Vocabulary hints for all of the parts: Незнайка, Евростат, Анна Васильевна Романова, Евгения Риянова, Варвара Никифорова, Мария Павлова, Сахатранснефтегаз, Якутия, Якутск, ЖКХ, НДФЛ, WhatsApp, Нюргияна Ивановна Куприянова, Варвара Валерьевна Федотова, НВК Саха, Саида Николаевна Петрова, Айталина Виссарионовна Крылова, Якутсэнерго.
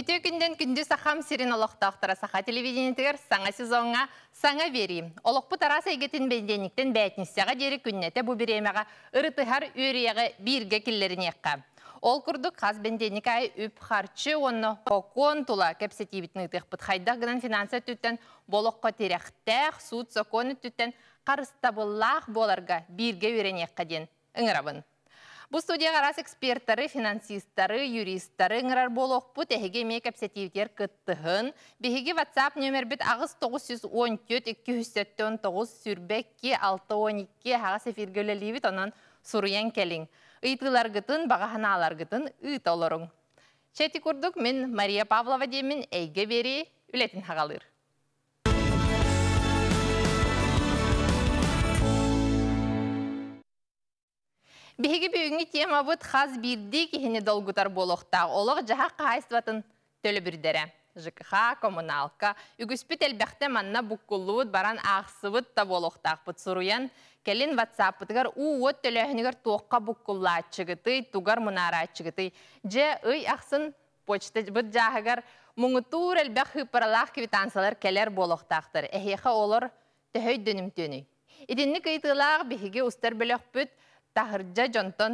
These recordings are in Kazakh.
Битер күнден күнде сахам сирен олықтақтыра саха телевидениетер саңа сезонға саңа берейм. Олықпы тараса егетін бендениктен бәйтіністіға дері күннеті бұбіремеға ұрытығар өрияғы бірге келлеріне ққа. Ол күрді қаз бенденик ай үп қарчы оны қоқон тұла кәпсеті бітінігдіқ бұтқайдақ ғынан финанса түттен болыққа теректәқ, суд соконы түттен қарыстабыллақ боларға бірге өрен еққаден ұңырабын. Бұл студияға рас эксперттары, финансисттары, юристтары ұңырар болуқпы тәхеге мекапсетивдер күттіғын. Бехеге WhatsApp нөмір біт ағыз 914-279 сүрбекке 612 ағас эфиргөлі левит онан сұруян кәлін. Үйтілар ғытын, бағаналар ғытын, үйт олырың. Чәті күрдік, мен Мария Павлова демін әйге бері үлетін хағалыр. Беге бүгінгі тема бұд қаз бірді кейіне долгутар болуқта, олық жаға қайсыватын төлі бірдері. ЖКХ, коммуналка, үгіспіт әлбәқті манна бұққылуыд баран ақсывыд та болуқтақ бұд сұруян, кәлін WhatsApp бұдығар ұуыт төлі әхінігір тоққа бұққылла атшығыты, туғар мұнара атшығыты. Жә үй ақсын почты бұд жағығар мұңытуыр әлбәқ хыпыралақ квитансалар кәлер болуқтақтыр. Әхеқа олыр төхөй дүнім төні. Едінні кайтылақ беге ұстар бөліқ бұд тахырджа жонтон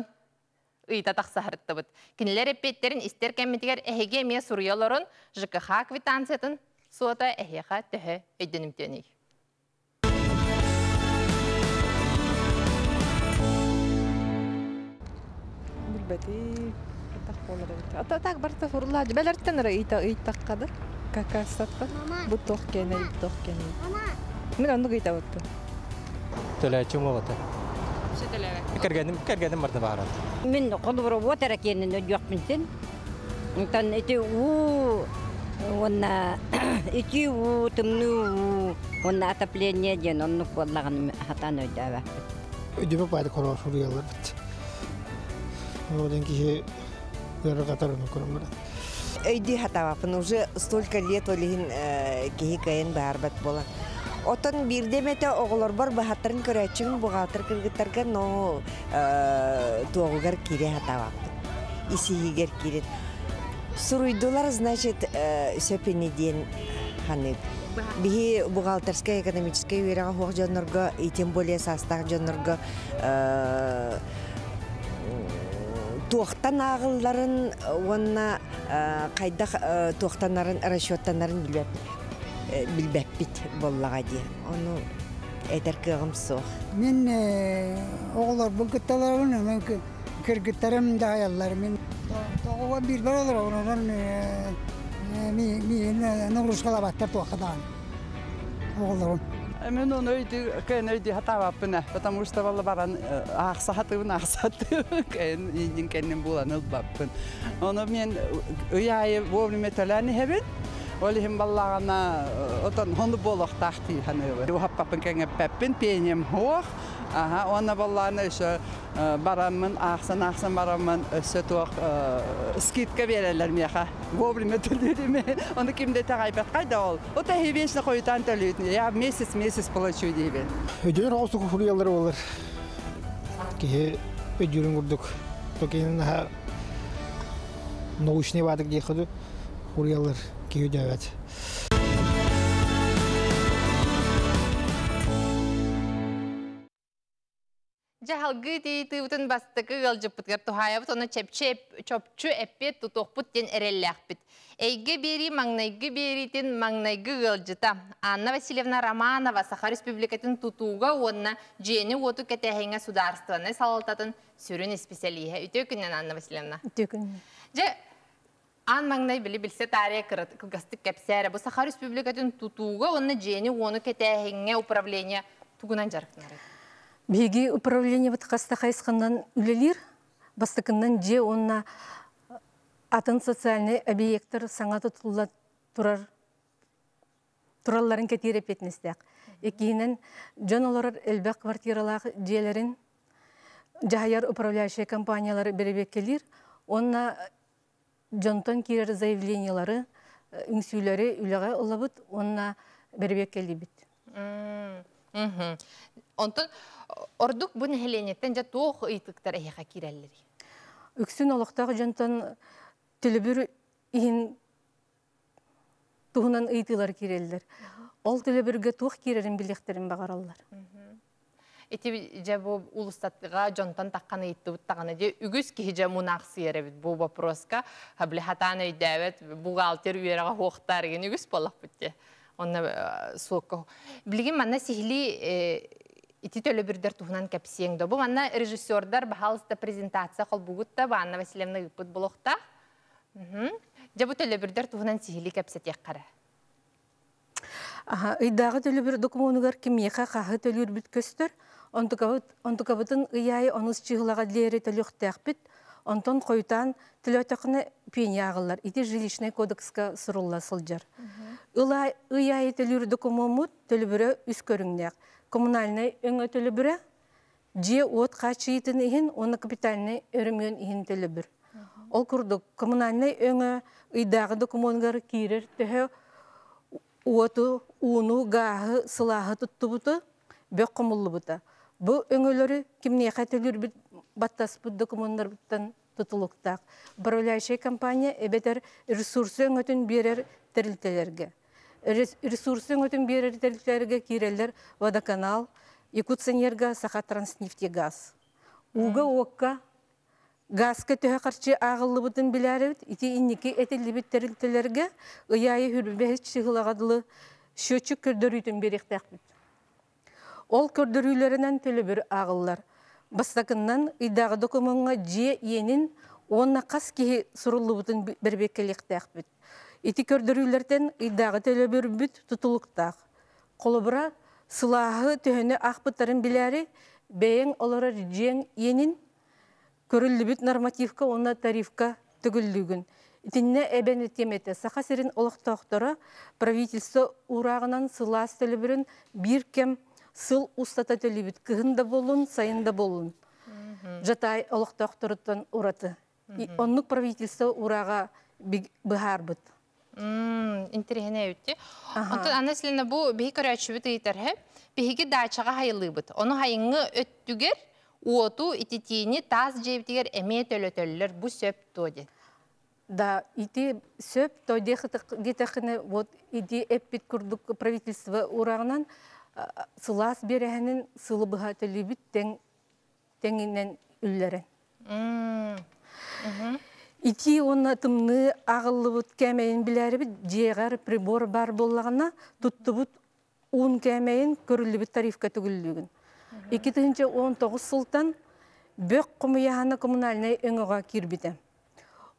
ыйта тақсахырытты бұд. Кенелер әппеттерін істер кәмметігер әхеге ме сұруяларын ЖКХ квитанциятын суата әхеға төхі өйдінімтені. Бүлбәті атақ болырын. Атақ барта фұрылады. Бәләрттен ұры ыйтаққады. Какасатқа. Бұд тоқ кәне, бұд тоқ кәне. Мен ондық ыйта бұдты. Төләчім олаты. Кәргәдім барды бағарады. Мен құлғыры отыр әкенін өйдіқпін сен. Үйтан әте ұу, түмні ұу, оны атапление ден, оны қолдағаным хатан өйді әвә. Өйдіпі байды қорға шұрғалар бітті. Одан кеше өрі қатарын көрім бұрады. Өйді хатавапын, ұжы столько лет олығын кеге кәйін бағарбат болан. Отон бирдемете оғылар бар бағаттарын көрәтшің бұғатыр кіргіттарға но тоғығар кере атавақты, есігігер керет. Сұруйдылар, значит, сөпенеден ханып. Бігі бұғалтарскай экономическай өйреға хоқ жонырға, тем более састақ жонырға тоқтан ағыларын, онына қайдақ тоқтанарын, расчеттанарын білбәпті. Билбәппит боллаға де. Оны әтір көғым соқ. Мен оғылар бұлгітталар оны, мен кіргіттарымды аялар. Мен тоғыға бір бар олар, оныдан мен нұғырышқала баттар тоқыдан. Оғылар оны. Мен оны көйін өйді хатаваппына, потому что валы баран ақсатығын көйін ең кәнен боланыл баппын. Оны мен өйайы бөвліме төләні хәбін. Олихим баллағана отан ғонды болуқ тақты ханығы. Ухаппапын кәңі пәппін, пейнем хуақ. Оны баллағана үші барамын, ақсан-ақсан барамын, үші туақ скидка берелер меға. Вовлеме түлдереме. Оны кімде тағайбат қайда ол? Ота хевешіні қойытан түлдереме. Я месяц-месяц получу дейбен. Өйдер аусы құфыр елдері олар. Кеге өйдерін құрдық. Токенің наушыне бадық дейқыды құр елдер. Жағалғы дейті ұтын бастықы ғалжыппытғар тұхайабыт, оны чөпчі әппет тұтоқпыттен әрелләқпіт. Әйгі бері, маңнайғы беретін маңнайғы ғалжыта. Анна Васильевна Романова Саха Республикатын тұтуға онына жені оту кәтәхәңе сударстваны салалтатын сүрін эспециалиға. Үті өкіннен, Анна Васильевна? Үті өкіннен. Ан маңнай білі білсе тария кыргастық кәпсәрі. Бұл Саха Республикатын тұтуға оны жені оны кәтәхіңе управление тұғынан жарықтынары. Беге управление бұтқасты қайсықыннан үлелер, бастықыннан же онына атын социальный объектор саңаты тұлла тұраларын кәтері петіністіқ. Екейінен жон олар әлбәқ квартиралақ желерін жағайар управляющие компаниялары беребек келер, онына Джонтон кирер заявлениялары, үңсүйлері үліға ұлабыд, онына бәрбек келді біт. Онтын, ордық бұн әленеттен жа тоқ ұйтықтар әйіға кирәлері? Үксін олықтағы Джонтон түлібір үйін туһунан ыйтылар киреллер. Ол төлөбүргө тух кирерин билдиктерин багараллар. Эти жабу улустаттыга жонтон такканы иттү таганы же үгүс ки же мунаксиере бит бу вопроска хаблихатаны девет бухгалтер үйрага хоктаргын үгүс болуп битти. Онна сокко. Билгин мана сихли ити төлөбүрдер туһунан капсиең да бу мана режиссёрдар бахалыста презентация кол бугутта Анна Васильевна ыппыт болокта. Жабу төлөбүрдер туһунан сихли капсетек кара. Ыйдагы төлөбүр документугар кимияга кагы төлөр бит көстөр. Онтукабытын ыяй онус чыгылага дери төлөктөкпит. Онтон койтан тилөтөкне пенягылар. Ити жилищный кодекска сурулла сылжар. Ыла ыяй төлөр документ төлөбүрө үскөрүңнөк. Коммунальный өңө төлөбүрө же отка чыйтын ин, оны капитальный өрүмөн ин төлөбүр. Ол курдук коммунальный өңө ыйдагы документугар кирер төһө уоту уну гаагы сылаагы туттубуту бөк кумуллубута. Бу өңөлөрү кимне кайтөлүр баттаспыт документтар буттан тутулуктак. Управляющая компания эбетер ресурсы өңөтүн берер терилтелерге. Ресурсы өңөтүн берер терилтелерге кирелер водоканал, Якутсэнерго, Сахатранснефтегаз. Уга окка газка төһө карчы агыллыбытын биләрбит, ити инники этеллибит терилтелерге ыяйы хүрбебеһи чыгылагадылы счётчик көрдөрүйтүн бериктакбит. Ол көрдөрүүлөрүнөн төлөбүр агыллар. Бастакыннан ыйдагы документга же энин онна кас киһи суруллубутун бербеккеликтакбит. Ити көрдөрүүлөрдөн ыйдагы төлөбүрбүт тутулуктак. Колобура сылаагы төһөнө акпыттарын билери, бэйең олорор жең энин көрүлүбүт нормативка, онна тарифка төгүллүгүн. Итинне эбени темете сахасерин олоктоктора правительство урагынан сылаас төлөбүрүн бир кем сыл устата төлөбүт. Кыгында болун, сайында болун. Жатай олоктоктороттон ураты. Оннук правительство урага быхарбыт. Интересне үтти. Онтон анасылына бу бихи көрөчүбүт ыйтархеп, бихиги дачага хайылыбыт. Ону хайыңы өттүгер уоту ититини таз жебитигер эме төлөтөллөр бу сөп тоди. Да, ити сөп тоди гитахыны вот ити эппит курдук правительство урагынан сылас берехенин сылыбыга төлөбүт теңинен үллөрен. Ити онатымны агыллыбыт кемейин билербит, жегар прибор бар боллагана туттубут ун кемейин көрүлүбүт тарифка түгүллүгүн. 2019 сылтан бөк кумуяны коммунальный өңөга кирбите.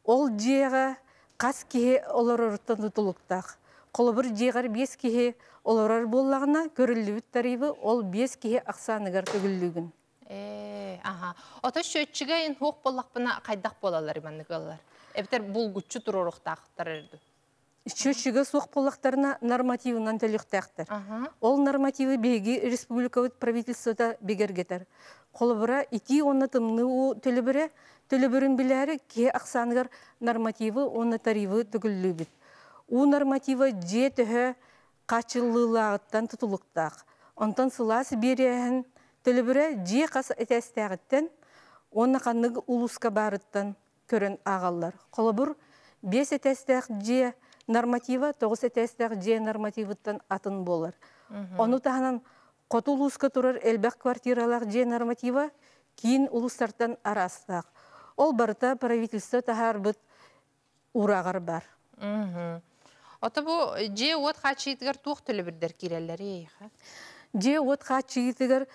Ол жега кас кихи олорорттан тутулуктак. Колобур жегар 5 кихи олорор боллагына көрүлүбүт тарифы ол 5 кихи аксаныгар төгүллүгүн. Ото счётчиге ин хок боллакпына кайдак болалар имандыгалар. Эптер бул күччү туруруктактар эрди. Счётчиге сок боллактарына нормативынан төлөктөктөр. Ол нормативы беги республикалык правительствода бегергетер. Колобура ити оннатымны төлөбүрө төлөбүрүн билери ке аксаныгар нормативы онна тарифы түгүллүбүт. У нормативы же төһө качыллылагыттан тутулуктак. Онтон сылаас берен төлөбүрө же кас этестегиттен онна каныг улуска барыттан көрөн агаллар. Колобур 5 этестег же норматива, 9 этестег же нормативыттан атын болар. Ону таханан коту улуска турар элбек квартиралар же норматива кийин улустартан арастак. Ол барыта правительство тахарбыт урагар бар. Ото бу же отка чыйтыгар туох төлөбүрдер киреллери. Же отка чыйтыгар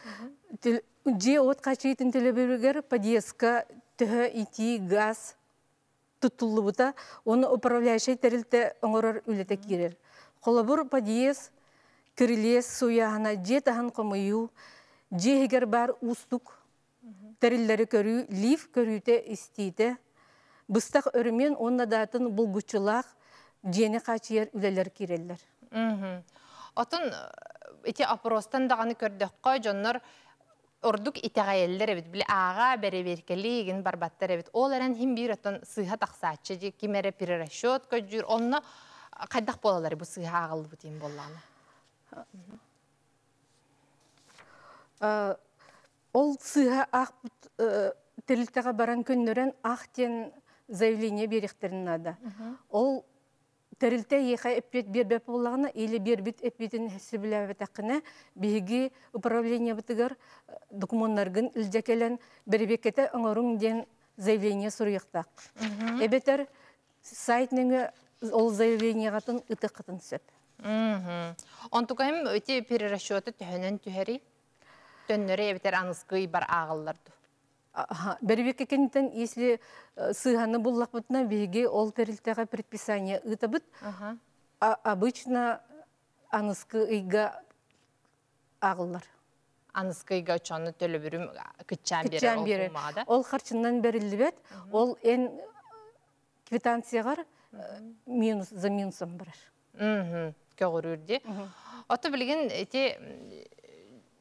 же отка чыйтын төлөбүргер подъездка төһө ити газ тутуллубута, оны управляющий терилте оңорор үлете кирер. Холобур подъезд, крылес, суяхана, же тахан комыю, же егер бар устук, териллери көрүү, лиф көрүүте истейте. Быстак өрмен онна датын булгучылак, жени качыер үлелер киреллер. Отын, эти опростан даганы көрдөккө, жоннор, ордук итегайлер эбит, били ага береберкелигин барбаттар эбит. Ол эрен хим бир оттон сыйха таксаатчы же кимере перерасчёт көжүр. Онна кайдак болалар бу сыйха агылбыт дейм болланы. Ол сыйха акбыт тирилтеге баран көннөрөн актен заявление беректерин ада. Ол Терилте ехай эппет бербеп боллағына, или бербет эппетін сөбіләуі тақына, бейгі управление бұтығыр документтарғын үлдекелен бербекеті ұңырың ден заявление сұруяқтақ. Эбетер сайтныңы ол заявлениеғатын ұтық қытын сөп. Онтықайым өте перерасчеты түхінен түхәрі, түнірі әбетер анысқый бар ағылларды. Бербекекенітен, если сыханы боллақ бұтына, бейге ол терілтеға предписание ұта бұт, обычно анысқы ұйға ағыллар. Анысқы ұйға ұчаны төлі бүрім күтчан бері ол құмада. Ол қарчыннан берілді бәт, ол ән квитанцияғар за минусым бараш. Көгір үрде. Оты білген,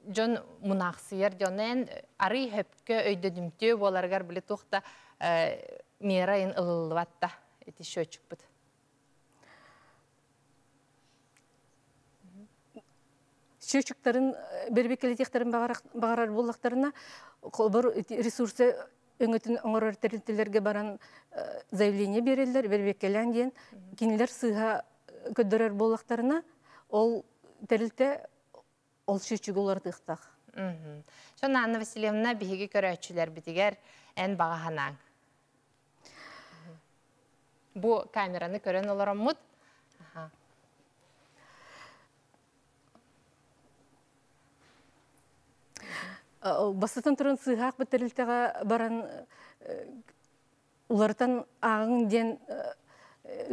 Джон Мунахсияр, Джонен, Ари Хепке, Ойдодимте, Воларгар, Блитухта, Мирайн Лватта, эти счетчик под. Счетчиктарын, бербекелетихтарын бағарар боллақтарына, қолбар ресурсы өңетін оңырар тәрінтелерге баран заявление берелдер, бербекелен дейін, кенелер сыға көддірер боллақтарына, ол тәрілті ол шүйчігі оларды ұқтақ. Шон Анна Васильевна бігі көрі әтшілер бітігер ән бағағанан. Бұ камераны көрін олар ұмыд. Бастытын тұрын сұйғақ бітірілтіға баран олардан ағың ден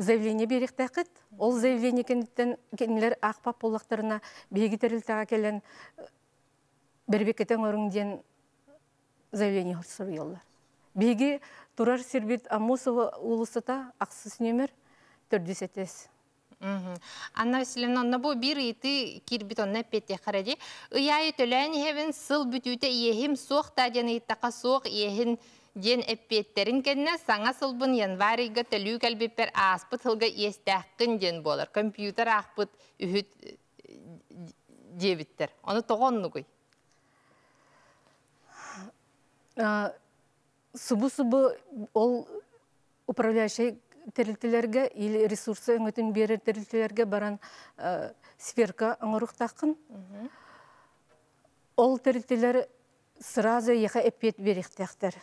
заявление берек тәқіт, ол заявление кенілер ақпап олақтарына бейгітерілтіға келен бербекетен орынден заявление құрсыр еллар. Бейге Турар Сербет Амусова улысыта ақсыз нөмір 47. Анна Васильевна, онна бұл бір еті кербет онна петте қарады. Үйайы төлән евін сыл бүтіуті ехім соқ тәден еттақа соқ ехін ден әппеттерін кәнне саңа сылбын январыйға төлі кәлбеппер аспыт хылға естәққін ден болар. Компьютер ақпыт үхіт дебіттер. Оны тоғонны көй? Сұбы-сұбы ол управляющий тәрілтілерге, ресурсы өңетін берер тәрілтілерге баран сферка аңырықтаққын. Ол тәрілтілер сразу еқа әппет беректәқтір.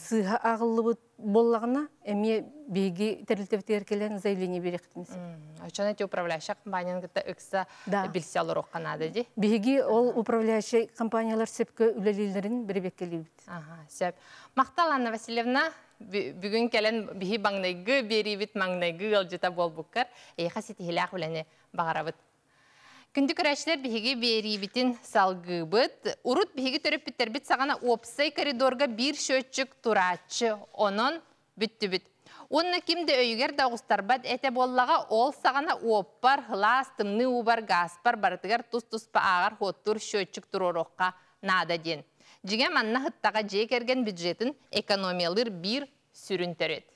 Сыға ағылы боллағына әме бейге тәрілтевтер келен заявление беректіміз. Өчен әте управляющий компанияңғыта өксі білсе алыр оққанады де? Бейге ол управляющий компаниялар сөпкі үлелелерін бірбек келі бет. Сөп. Мақтал Анна Васильевна, бүгін кәлен бейге баңнайғы, бері бет маңнайғы ғалжыта бол бұққар. Еқа сетігілі ақ өләне бағара бұт. Күнді күрәшілер бігі бері бітін салғы бұд. Урут бігі түріп біттер біт сағана опсай коридорға бір шөтчік тұрачы. Онын бүтті бүт. Онына кімді өйгер дауғыстар бәд әте боллаға ол сағана оппар, ғылас, тымны ұбар, ғаспар, барытығар тұс-тұспа ағар хоттур шөтчік тұрорыққа нада ден. Жігем анна ғыттаға жекерген бюджетін экономиялыр бір сүрін түрет.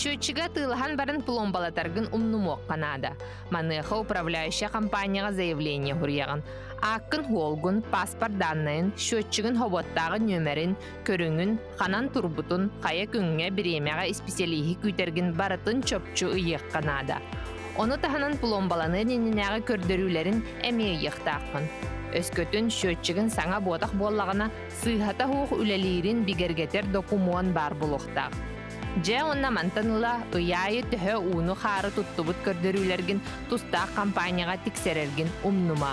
Счетчика тылған барын пломбалатаргын умнумок канада. Маныха управляющая компанияға заявление хурьяған. Ақын холгын, паспорт данныын, счетчигын хоботтағы нөмерін, көріңін, ханан турбутын, қая күнге біремеға испеселейхи күйтергін барытын чөпчі ұйық канада. Оны тағынан пломбаланы ненінеға көрдірулерін әме ұйықтаққын. Өскөтін счетчигын саңа ботақ боллағына сыйхата хуқ үлелерін бігергетер докумуан бар бұлықтақ. Жа онна мантаныла ұяйы түхі ұны қары тұттыбыт көрдірулерген тұстақ компанияға тіксерерген ұмнума.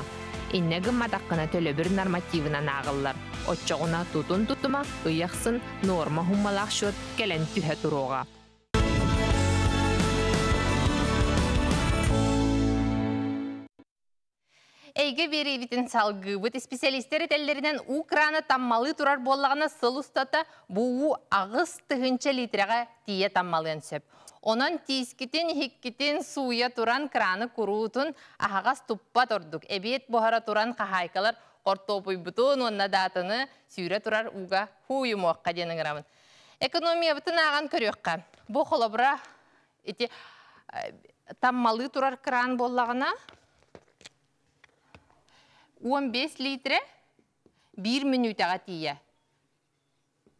Иннегім матаққына төлі бір нормативынан ағылар. Отчығына тұтын-тұтыма ұяқсын норма хумалақ шөт кәлін түхі тұруға. Әйгі берейбетін салғы бұт специалистері тәлдерінен ұқраны таммалы тұрар боллағына сыл ұстата бұу ағыз түгінші литреға тие таммалын сөп. Онын тиіскетін, хеккетін суя тұран краны күруутын ағағас тұппа тұрдық. Әбет бұхара тұран қағайқалар қортопый бұтын онна датыны сүйре тұрар ұға хуйым оққа денің ғырамын. Экономия бұтын аған көрекқа. Бұ қолабыра таммалы тұрар кран боллағына 15 литре 1 минутаға тие.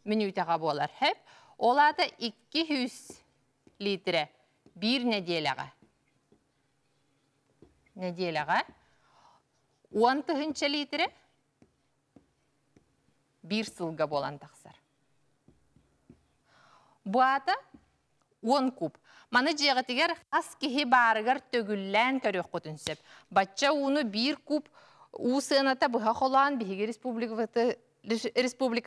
minütağa bolar hep. Ola da 200 litre bir nedelağa. Nedelağa. 10 tığınca litre bir sılga bolan taqsar. Bu adı 10 kub. Маны жегетигер хас кихи барыгар төгүллән көрөк көтүнсеп. Батча уны бир куб усыната быха холан биһиге республика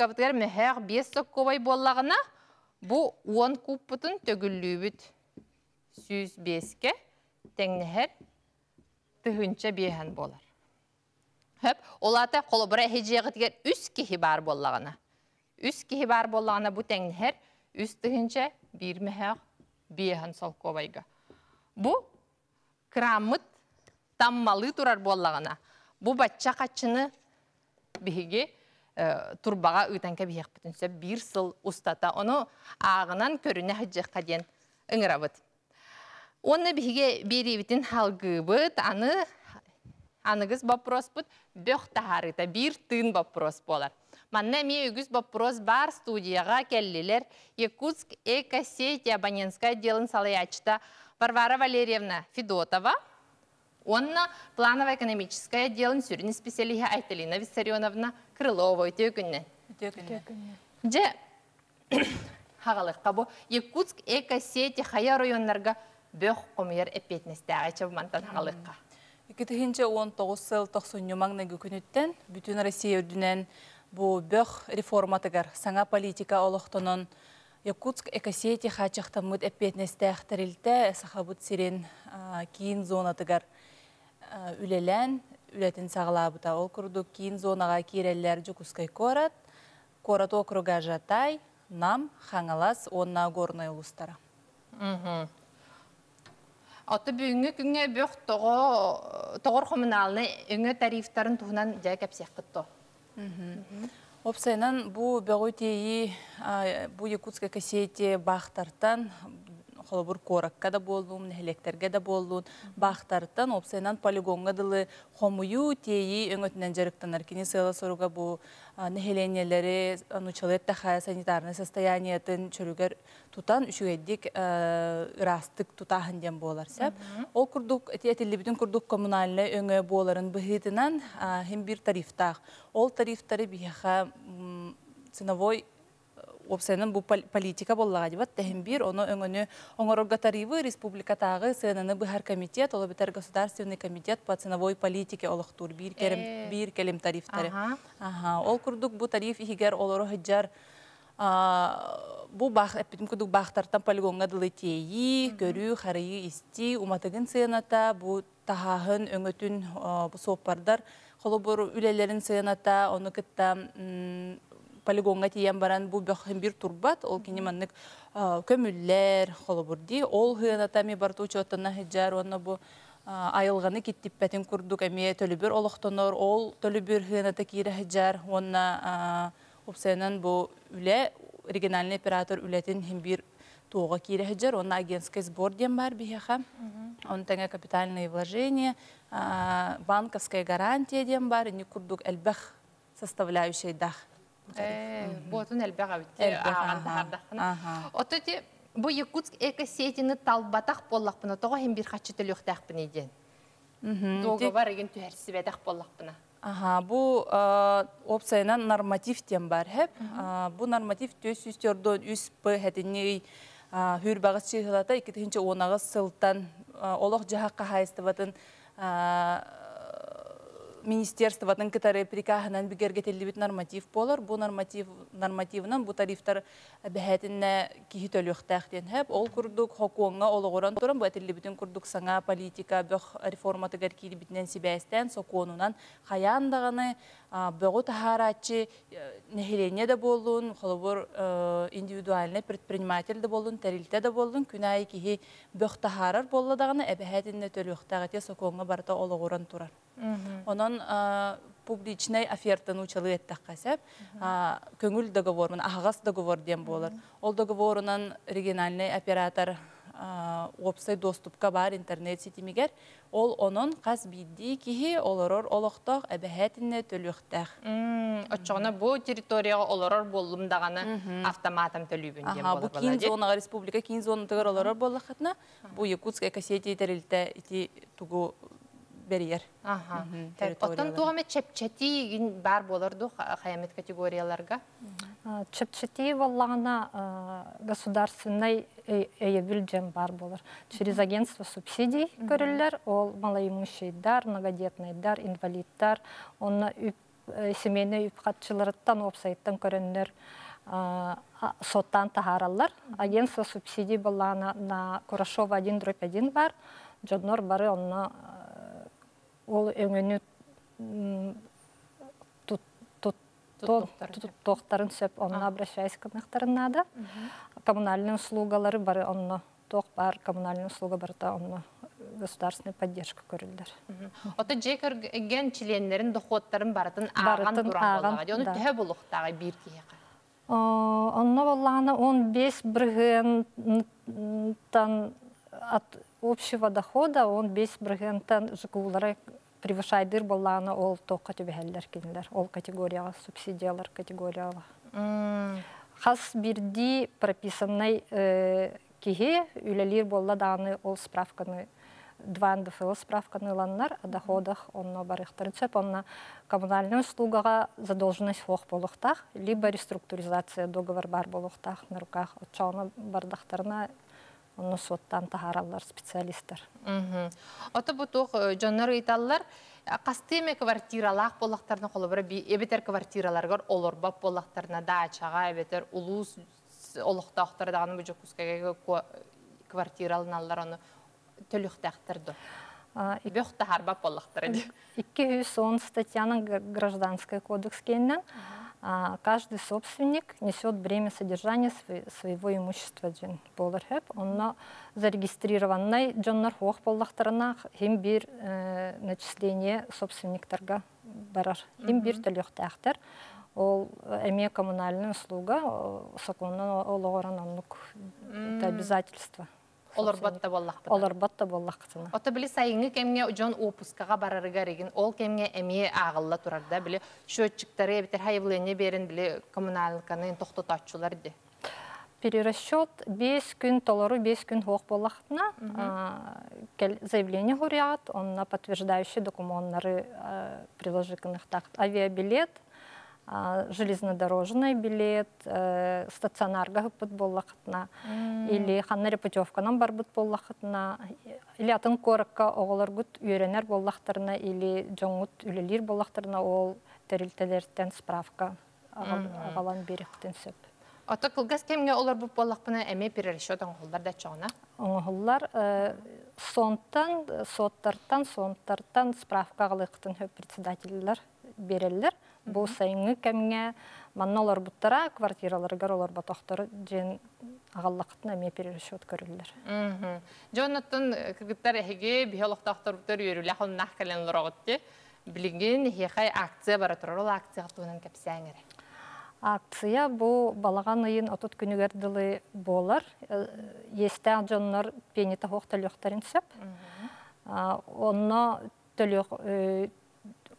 ватыр мәһәр 5 соккобай боллагына бу 10 куб бүтүн төгүллүбүт. 105ке теңнеһер түһүнчә биһән болар. Хәп олата колобра хижегетигер 3 кихи бар боллагына. 3 кихи бар боллагына бу теңнеһер 3 түһүнчә бир мәһәр биехан солковайга. Бу крамыт таммалы турар боллагына. Бу батча качыны биге турбага үтәнкә биек бүтүнсә бир сыл устата. Оны агынан көрүнә хаҗыкка ден ыңыравыт. Оны биге беребитин халгыбыт, аны аныгыз вопрос бут, бөх тахарыта бир тын вопрос болар. Манна меюгіз вопрос бар студияға келлелер. Якутск экосети абонентская делын салаячыта Варвара Валерьевна Федотова. Онна планово-экономическая делын сүрін специалиге Айталина Виссарионовна Крылова. Өте өкінне. Же хағалыққа бұ. Якутск экосети хая районларға бөх қомер әпетнесті ағайча бұмантан хағалыққа. 2019-90 маңнығы күніттен бүтін Россия үрдінен бу бөх реформатыгар саңа политика олохтонон Якутск экосети хачыктамыт эппетнестэх тарилте сахабут сирен кийин зонатыгар үлелен үлетин саглабыта ол курду кийин зонага киреллер Жукускай корат корат округа жатай нам хаңалас онна горной улустара. Аты бүгүнгү күнгө бөх тогор коммуналны өңө тарифтарын туунан жай кепсек кытты. Опсайнан бу бөгөтеи бу Якутска кассети бахтартан холобур коракка да болдун, нехелектерге да болдун, бахтартан опсайнан полигонга дылы хомую теи өңөтүнөн жарыктанар кини сыйла соруга бу нехеленелери анучалет таха санитарный состояниятын чөрүгөр тутан үшүгеддик ырастык тутахын дем болар сеп. Ол курдук этилибитин курдук коммунальный өңө боларын быхытынан хим бир тарифтах. Ол тарифтары бияха ценовой опсенен бу политика боллага дебат тем бир оно өңөнү оңорга тарифы республикатагы сенаны быхар комитет оло бетер государственный комитет по ценовой политике олохтур бир келем тарифтары. Ол курдук бу тариф ихигер олоро хыджар бу бах эпидем кудук бахтартан полигонга дылытии көрүү харыйы исти уматыгын сыйната бу тахахын өңөтүн бу соппардар холобор үлелерин сыйната ону кытта полигонга тиен баран бу бөхін бір турбат, ол кенеманнык көмүллер холобурди, ол хыянатами барту учетына хиджар, онна бу айылғаны кеттіппәтін күрдік, әме төлібір олықтонор, ол төлібір хыяната кейрі хиджар, онна ұпсайынан бу үлі, региональный оператор үлетін хим бір туға кейрі хиджар, онна агентский сбор ден бар бихеха, он тәңе капитальные вложения, банковская гарантия ден бар, не күрдік әлбәх составляющий дах. Бұтын әлбәға өтті ағандағардақына. Отты, бұ Якутск экосетіні талбатақ боллақпына, тоға хем бір қатшы тілі өқтәқпін еден. Доғы бар еген түрсі бәдәқ боллақпына. Бұ опцайынан норматив тем бар әп. Бұ норматив 404-3П әтіне үрбағыз шығылата, 2-10-ағыз сылтан олық жағаққа хайыстыватын министерство которое прикаганан бигергетелибит норматив болар, бу нормативнан бу тарифтар бэхэтинне кихитөлүхтэхтен хэп, ол курдук хокуонга олугуран туран бу этилибитин курдук саңа политика бөх реформатыгар килибитнен сибэстен сокуонунан хаяндаганы бөгү тахарачы нехелене да болдун, холобур индивидуальный предприниматель да болдун, тарилте да болдун, күнай кихи бөх тахарар болладаганы бэхэтинне төлүхтэхте сокуонга барта олугуран турар. Онон публичный офертаны учалы еттаққа сәп, көңіл договорын, ағас договор дем болыр. Ол договорынан региональный оператор вебсайт доступка бар интернет сетимигер ол онон каз бидди кихи олорор олохтох эбехетинне төлүхтэх. Отчогона бу территорияга олорор болумдаганы автоматом төлүбүн дем болот. Бу кин зонага республика кин зонатыгар олорор болохатна. Бу Якутск экосети терилте ити тугу берер. Ага. Оттон тугаме чепчети бар болорду хаямет категорияларга. Чепчети валлагана государственный бюджет бар болор. Через агентство субсидий көрүлөр, ол малоимущийдар, многодетныйдар, инвалиддар, онна семейный үпкатчылардан вебсайттан көрүнөр. Соттан тахаралар. Агентство субсидий балана на Курашова 1/1 бар. Жоднор бары онна ол өңөнү тоқтарын сөп, онына обращаясь к нақтарын нада. Коммунальные услугалары бары онына тоқ бар, коммунальные услуга барыта онына государственная поддержка көрілдер. Ота жекерген членлерін доходтарын барытын аған дұран болуға. Оны түхе болуқтағы бір кейеқа? Онына болуғаны 15 бригенттан от общего дохода 15 бригенттан жығулары превышайдыр боллана ол тоққа төбәлләр кинләр, ол категорияга субсидиялар категорияла. Хас бирди прописанный киге үлелер болла даны ол справканы 2 НДФЛ справканы ланнар о доходах онно барыхтыр цеп онна коммунальная услугага задолженность хох болуктах, либо реструктуризация договор бар болуктах на руках отчана бардахтарна онно соттан тахараллар специалисттер. Ата бу тох жаннар италлар кастеме квартиралах болактарна холобра би эбетер квартираларга олорбап болактарна даачага эбетер улус олуктактардаган бу жокускага квартиралналар аны төлүктактарды. Ибек тахарбап болактарды. 210 статьянын гражданский кодекс кенен каждый собственник несет бремя содержания своего имущества. Он зарегистрированный Джоннар Хох Поллахтарна, имбир начисление собственник торга барар. Имбир талехтахтер, имея коммунальную услугу, саконно олорананук это обязательство. Оларбатта боллахтана. Оларбатта боллахтана. Ото били сайынги кемге жон опускага барарыгарыгин, ол кемге эмие агылла турарда били счетчиктары эбитер хайвлене берин били коммуналканы токтотачулар де. Перерасчет 5 күн толору 5 күн хок боллахтана. Заявление гуриат, он на подтверждающий документы приложительных такт. Авиабилет, железнодорожный билет, стационарга подболлахтна, или ханнери путевка нам барбут боллахтна, или атын коракка оголаргут үйренер боллахтарна, или джонгут үлелер боллахтарна, ол терилтелерден справка агалан беректен сөп. Ата кылгас кемге олар бу боллахпына эме перерешетен голдар да чоңна? Оңголар сонтан, соттартан справка агалыктын хөп председателлер берелер. Бу сайынгы кемге маннолар буттара квартираларга олар батактар жен агаллактына эме перерешет көрүлөр. Жонаттын кыргыттар эхиге биологтактар буттар үйрүлө хол нахкален лороготти. Билигин хехай акция бара турар, ол акция катуунан кепсеңер. Акция бу балаган ыйын отут күнүгердылы болар. Есте жоннор пенита хокталыктарын сөп. Онно төлөк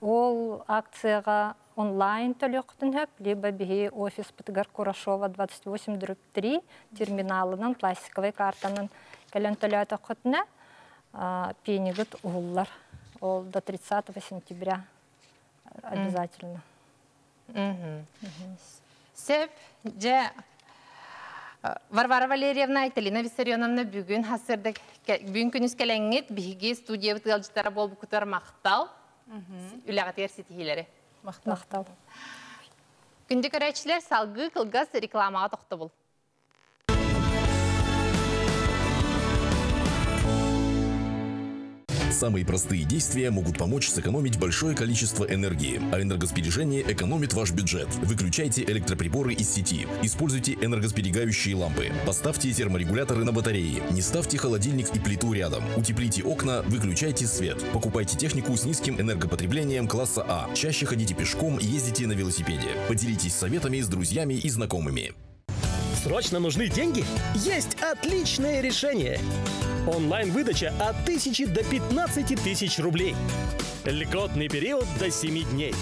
ол акцияга онлайн төлөктүн хөп, либо биги офис Пытыгар Курашова 28/3 терминалынын пластиковый картанын келен төлөтө кытына пенигит угуллар. Ол до 30 сентября обязательно. Сеп, же Варвара Валерьевна Айталина Виссарионовна бүгүн хасырда бүгүн күнүс келеңет биги студия бытылжытара болбу кутар мактал. Үләгәтер сетихиләре. Мактал. Күндік өрәчілер салғы қылғас рекламаға тоқты бұл. Самые простые действия могут помочь сэкономить большое количество энергии, а энергосбережение экономит ваш бюджет. Выключайте электроприборы из сети, используйте энергосберегающие лампы, поставьте терморегуляторы на батареи, не ставьте холодильник и плиту рядом, утеплите окна, выключайте свет, покупайте технику с низким энергопотреблением класса А, чаще ходите пешком и ездите на велосипеде. Поделитесь советами с друзьями и знакомыми. Срочно нужны деньги? Есть отличное решение! Онлайн-выдача от 1000 до 15 тысяч рублей. Льготный период до 7 дней.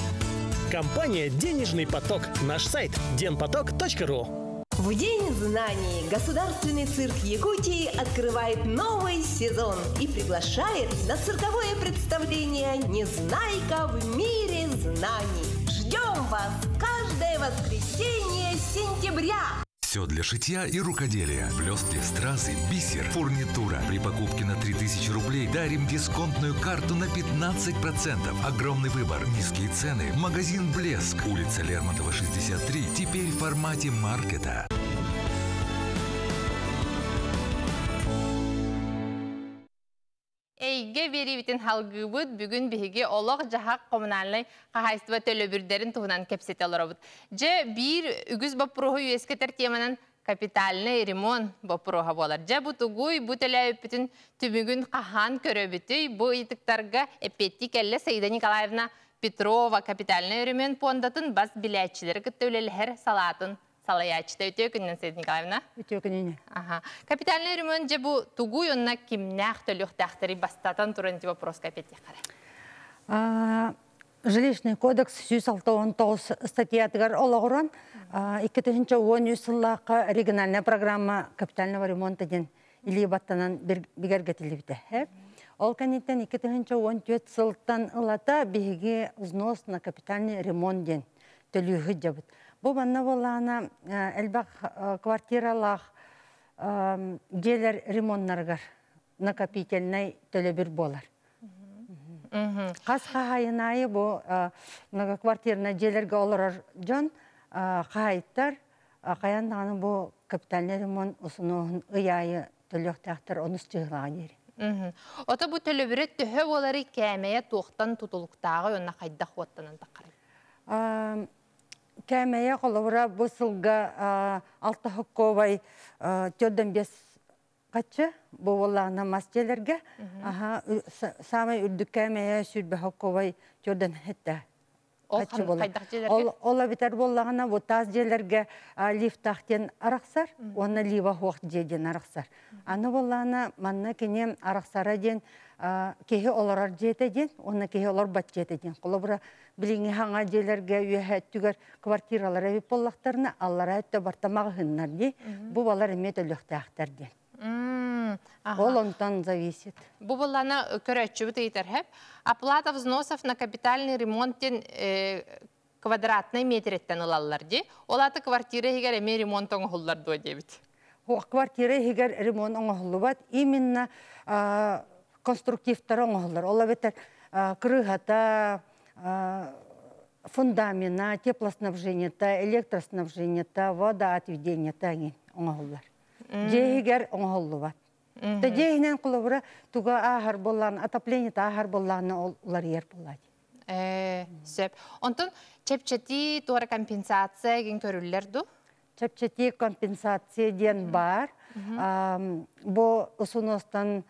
Компания «Денежный поток». Наш сайт денпоток.ру. В День знаний государственный цирк Якутии открывает новый сезон и приглашает на цирковое представление «Незнайка в мире знаний». Ждем вас каждое воскресенье сентября! Все для шитья и рукоделия. Блестки, стразы, бисер, фурнитура. При покупке на 3000 рублей дарим дисконтную карту на 15%. Огромный выбор, низкие цены. Магазин «Блеск». Улица Лермонтова, 63. Теперь в формате маркета. Геберивитин халгыбут, бүгін беге олақ жахақ коммуналный қағайсыва төлөбірдерін туғынан кепсетелер бұд. Же бір үгіз бапыруғы ескетер теманын капитальный ремонт бапыруға болар. Же бұт ұгуй бұт әлі өпітін түмігін қаған көрөбіті бұ етіктарға әпетті кәлі Саида Николаевна Петрова капитальный ремонт пондатын бас билетчілер күттеулелі әр салатын. Капитальный ремонт жабу тугуй онна кимнях толюх тахтари бастатан туранти вопрос капитехаре. Жилищный кодекс сюсалтон тос статья тигар олгоран и кетенча вонюслака региональная программа капитального ремонта ден или баттанан бигергетиливте. Олканитен и кетенча вонюслтан лата биге взнос на капитальный ремонт ден толюх жабут. Бубанна волана, эльбах квартиралах, гелер ремонт наргар, накопительный төлебир болар. Хас хахайнай, бо многоквартирный гелер голорар джон, хахайтар, хаян бо капитальный ремонт усуну ыяйы төлехтахтар онус чыглаганери. Ота бу төлебирет төхө болары кәмея тоқтан тутулуктагы онна кайда хоттанан таккар. Кәмәйе қолыра бұсылға алты хоккобай төрден бес қатшы болғалағына мастелерге самай үрдік кәмәйе сүрбі хоккобай төрден әтті қатшы болғалағына. Ола бітер болғалағына бұтаз желерге лифтақтен арақсар, оны лива хоқ жеден арақсар. Аны болғалағына манна кенем арақсара ден кеге олар жетеден, оны кеге олар бат жетеден. Қолыра Билинги ханга жилерге үйәттігер квартиралар әвіп олақтарына аллара әтті бартамағы ғыннарды, бұбалар әмет өліқті ақтарды. Ол онтан зависит. Бұбалана көрәтші бұты етер әп. Аплата взносов на капитальный ремонттен квадратный метреттен ұлаларды. Олаты квартиры егер әме ремонт оңғылларды өдебіт. Квартиры егер ремонт оңғылы бат. Именно конструктивтар оңғылдар. Ола бетер крығата... фундамена, теплоснабжение, электроснабжение, водоотведение, тани, онгуллар. Дегер онгуллуват. Та дегинен кулавра туга ахар боллан, отопление та ахар боллан ларьер боллати. Сеп. Онтон чепчети туара компенсация ген көрүллерду? Чепчети компенсация ден бар. Бо усуностан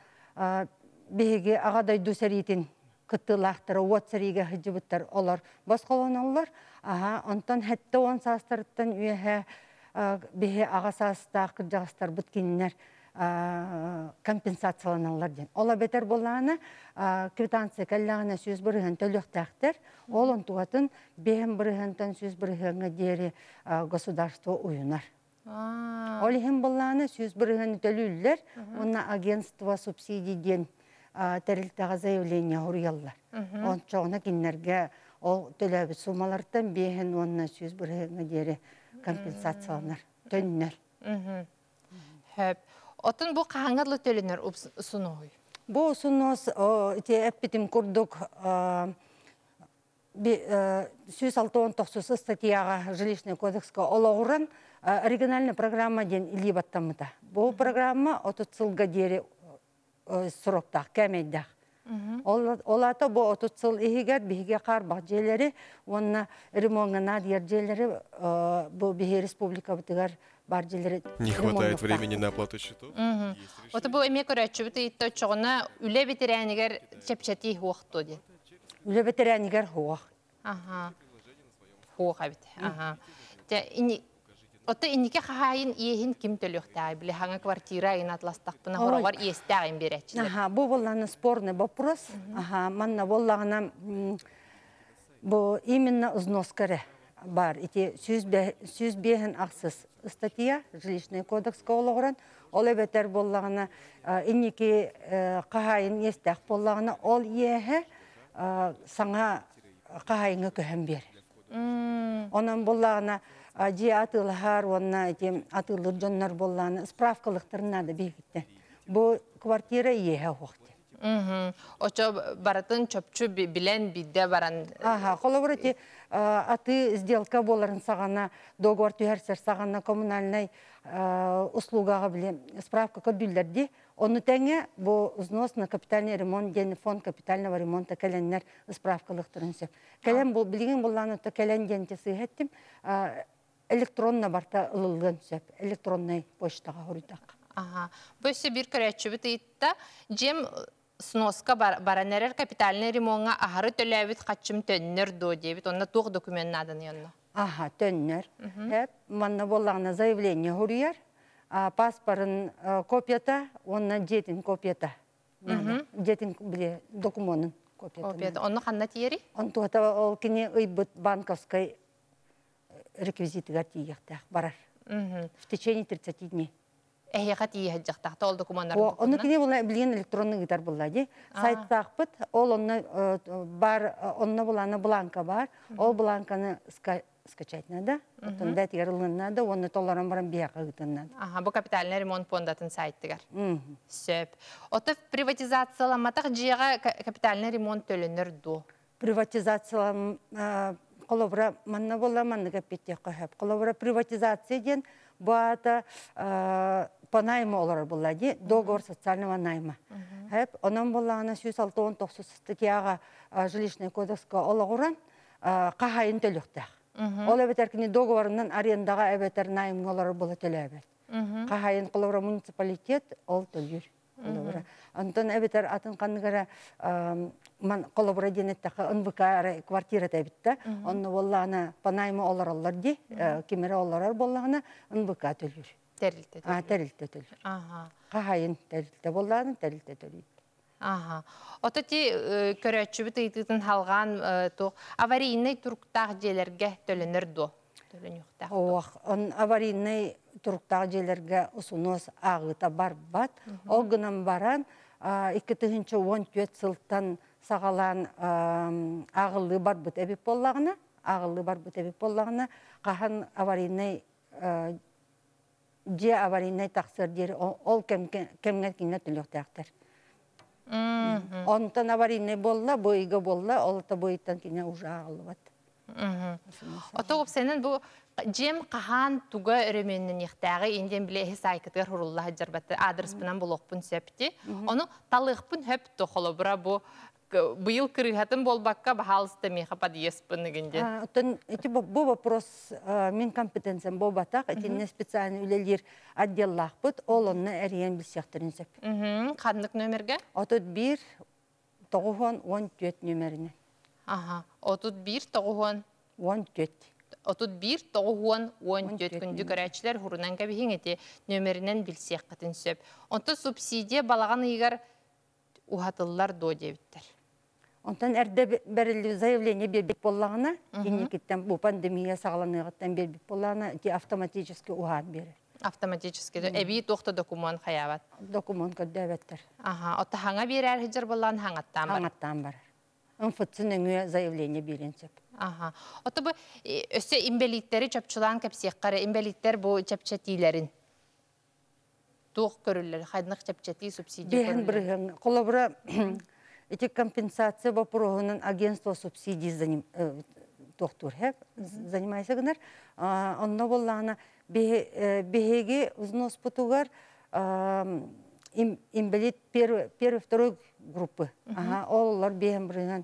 беги агадай дусаритин. Кытылақтары, уатсариге хыджыбыттар олар басқаланалар. Онтан хәтті он састырыттан үйе бейе аға састақ, кырджағыстар бүткенінер компенсацияланалар ден. Ола бетер болағына квитанция кәлләғына сөз бұрығын төліқтақтар. Ол онтуғатын бейін бұрығынтан сөз бұрығыңа дейірі государство ұйынар. Олығын болағына сөз бұрығын төлілілер, онна агентство субсидий ден. Тәрілтіға заявления ғұрыялар. Ончағына кеннерге ол төләбі сумалардан бейін онына сөз бұрығыңа дері компенсацияланар, төнінер. Отын бұл қағанғарлы төлінер ұсыны ғой? Бұл ұсыны әппетім күрдік сөз 6-19 статияға жилищный кодексқа ола ғұрын оригинальны программа ден үлі баттамыда. Бұл программа отыт сылға дері сұрыптақ, кәмейдақ. Олата бұл отыцыл егер бігі қарбақ желері, онына ремонғына дер желері, бұл бігі республика бұтығар бар желері. Не хватает времени на оплату счету? Оты бұл әме көрәтші бұты етті өтшіғына үлі бетерәнігер чәпчәті хуақты де? Үлі бетерәнігер хуақ. Хуақ әбіті. Отто индике хаяин иехин ким телюхтай, бля ханга квартира и натластах пнахоровар иестаем беречь. Ага, бо воллана спорный вопрос, ага, манна воллана, бо именно взноскаре бар, эти сюзбехен ахсис статья жилищный кодекс колоран, олебетер воллана индике хаяин иестах воллана ол иехе санга хаяинга кембер. Онан воллана Ади атылхар ванна эти атылы джоннар болланы справкалыктар надо бегитте. Бо квартира ехе хохте. Очо баратын чопчу билен бидде баран. Ага, холоврати аты сделка боларын сагана договор түһәрсер сагана коммунальный услугага билен справка көбүлдерди. Оны тәңе бо взнос на капитальный ремонт ден фонд капитального ремонта кәленнәр справкалыктарын сөп. Кәлен бул билген болланы то кәлен денте сыйһеттим. Электронна барта ылылган сөп, электронный почтага хорутак. Ага. Бөсе бир көрәчү бит итта, жем сноска баранерер капитальный ремонтга агары төләбит хатчым төннер до дебит, онда туг документ надан янна. Ага, төннер. Хәп манна боллагына заявление хорыяр, паспортын копията, онна жетин копията. Жетин биле документын копията. Копията, онны ханна тиери? Онту ата ол кине ыйбыт банковской реквизитыгар тиехтах барар. В течение 30 дней. Ол электронный гитар бар, бланка бар, ол бланканы скачать надо, надо, он на толларам барам надо. Ага, бо капитальный ремонт пондатын сайттыгар. Сөп. Ота приватизацияланматах жега капитальный ремонт төлөнөр до. Приватизациялан колобра манна болла манна капитте кахап. Колобра приватизация ден баата по найму олар буллади договор социального найма. Хеп онан болла ана 169 статьяга жилищный кодекска олагуран кахайын төлөктөк. Ол эбетеркини договорунан арендага эбетер найм олар болла төлөбөт. Кахайын колобра муниципалитет ол төлөр. Антон эбетер атын канныгара ман колобра денеттеха НВК квартира табитта, онны воллана панайма оларалар ди, кимера оларар боллана НВК төлүр. Терилте. А терилте төлүр. Ага. Кахайын терилте боллана терилте төлүр. Ага. Отати көрөчүбүт ыйтын халган то аварийный турктаг желерге төлөнөр до. Төлөнүктаг. Ох, он аварийный турктаг желерге усунос агыта барбат, огынан баран 2014 жылдан сағалан ағылы бар бұт әбіп боллағына, қахан аварийнай, же аварийнай тақсыр дері, ол кәмгән кенет үліқті ақтар. Онтан аварийнай болла, бойығы болла, олыта бойыттан кенет ұжа ағылы бат. Отоғып сәнін бұл жем қахан туға өременнің ектағы енден біле хесайкетгер хұрулла хаджарбатты адырспынан бұл оқпын сөпті. Оны талықпын хөп тұқылы бұра бұл бұйыл кірігетін бол баққа бағалысты мейхапад еспіні гінде. Бұл вопрос мен компетенциям бұл батақ, әтеніне специальный үлелер отделлақ бұд, ол онына әрген білсектірін сөп. Қандық нөмерге? 31-9-14 нөмеріне. Ага, отут бир тогуон, 14. Отут бир тогуон, 14. Күнді көрәчілер хұрынан кәбіхен әте нөмерінен білсек қатын сөп. Онты субсидия балаған егер ұғатылылар до дебіттер. Онтан әрді бәрілі заявление бербек болағына, енекеттен бұл пандемия сағаланыйғаттан бербек болағына, автоматически ұған бері. Автоматически, әбей тоқты документ қаяват. Документ көрді әбеттер. Ага, отта хаңа бері әрхеджер болағын хаңаттан бар. Инфекционное заявление беренсеп. Ага. Ото бу өсе имбелиттери чапчылан кепсеккары имбелиттер бу чапчатилерин. Тух көрүлөр, хайдык чапчати субсидия көрүлөр. Бен бирген колобра эти компенсация вопросунун агентство субсидий доктор хеп занимается гынар. Онно боллана беги узнос потугар имбелит первый, второй группы. Ага, олар бейін бірінен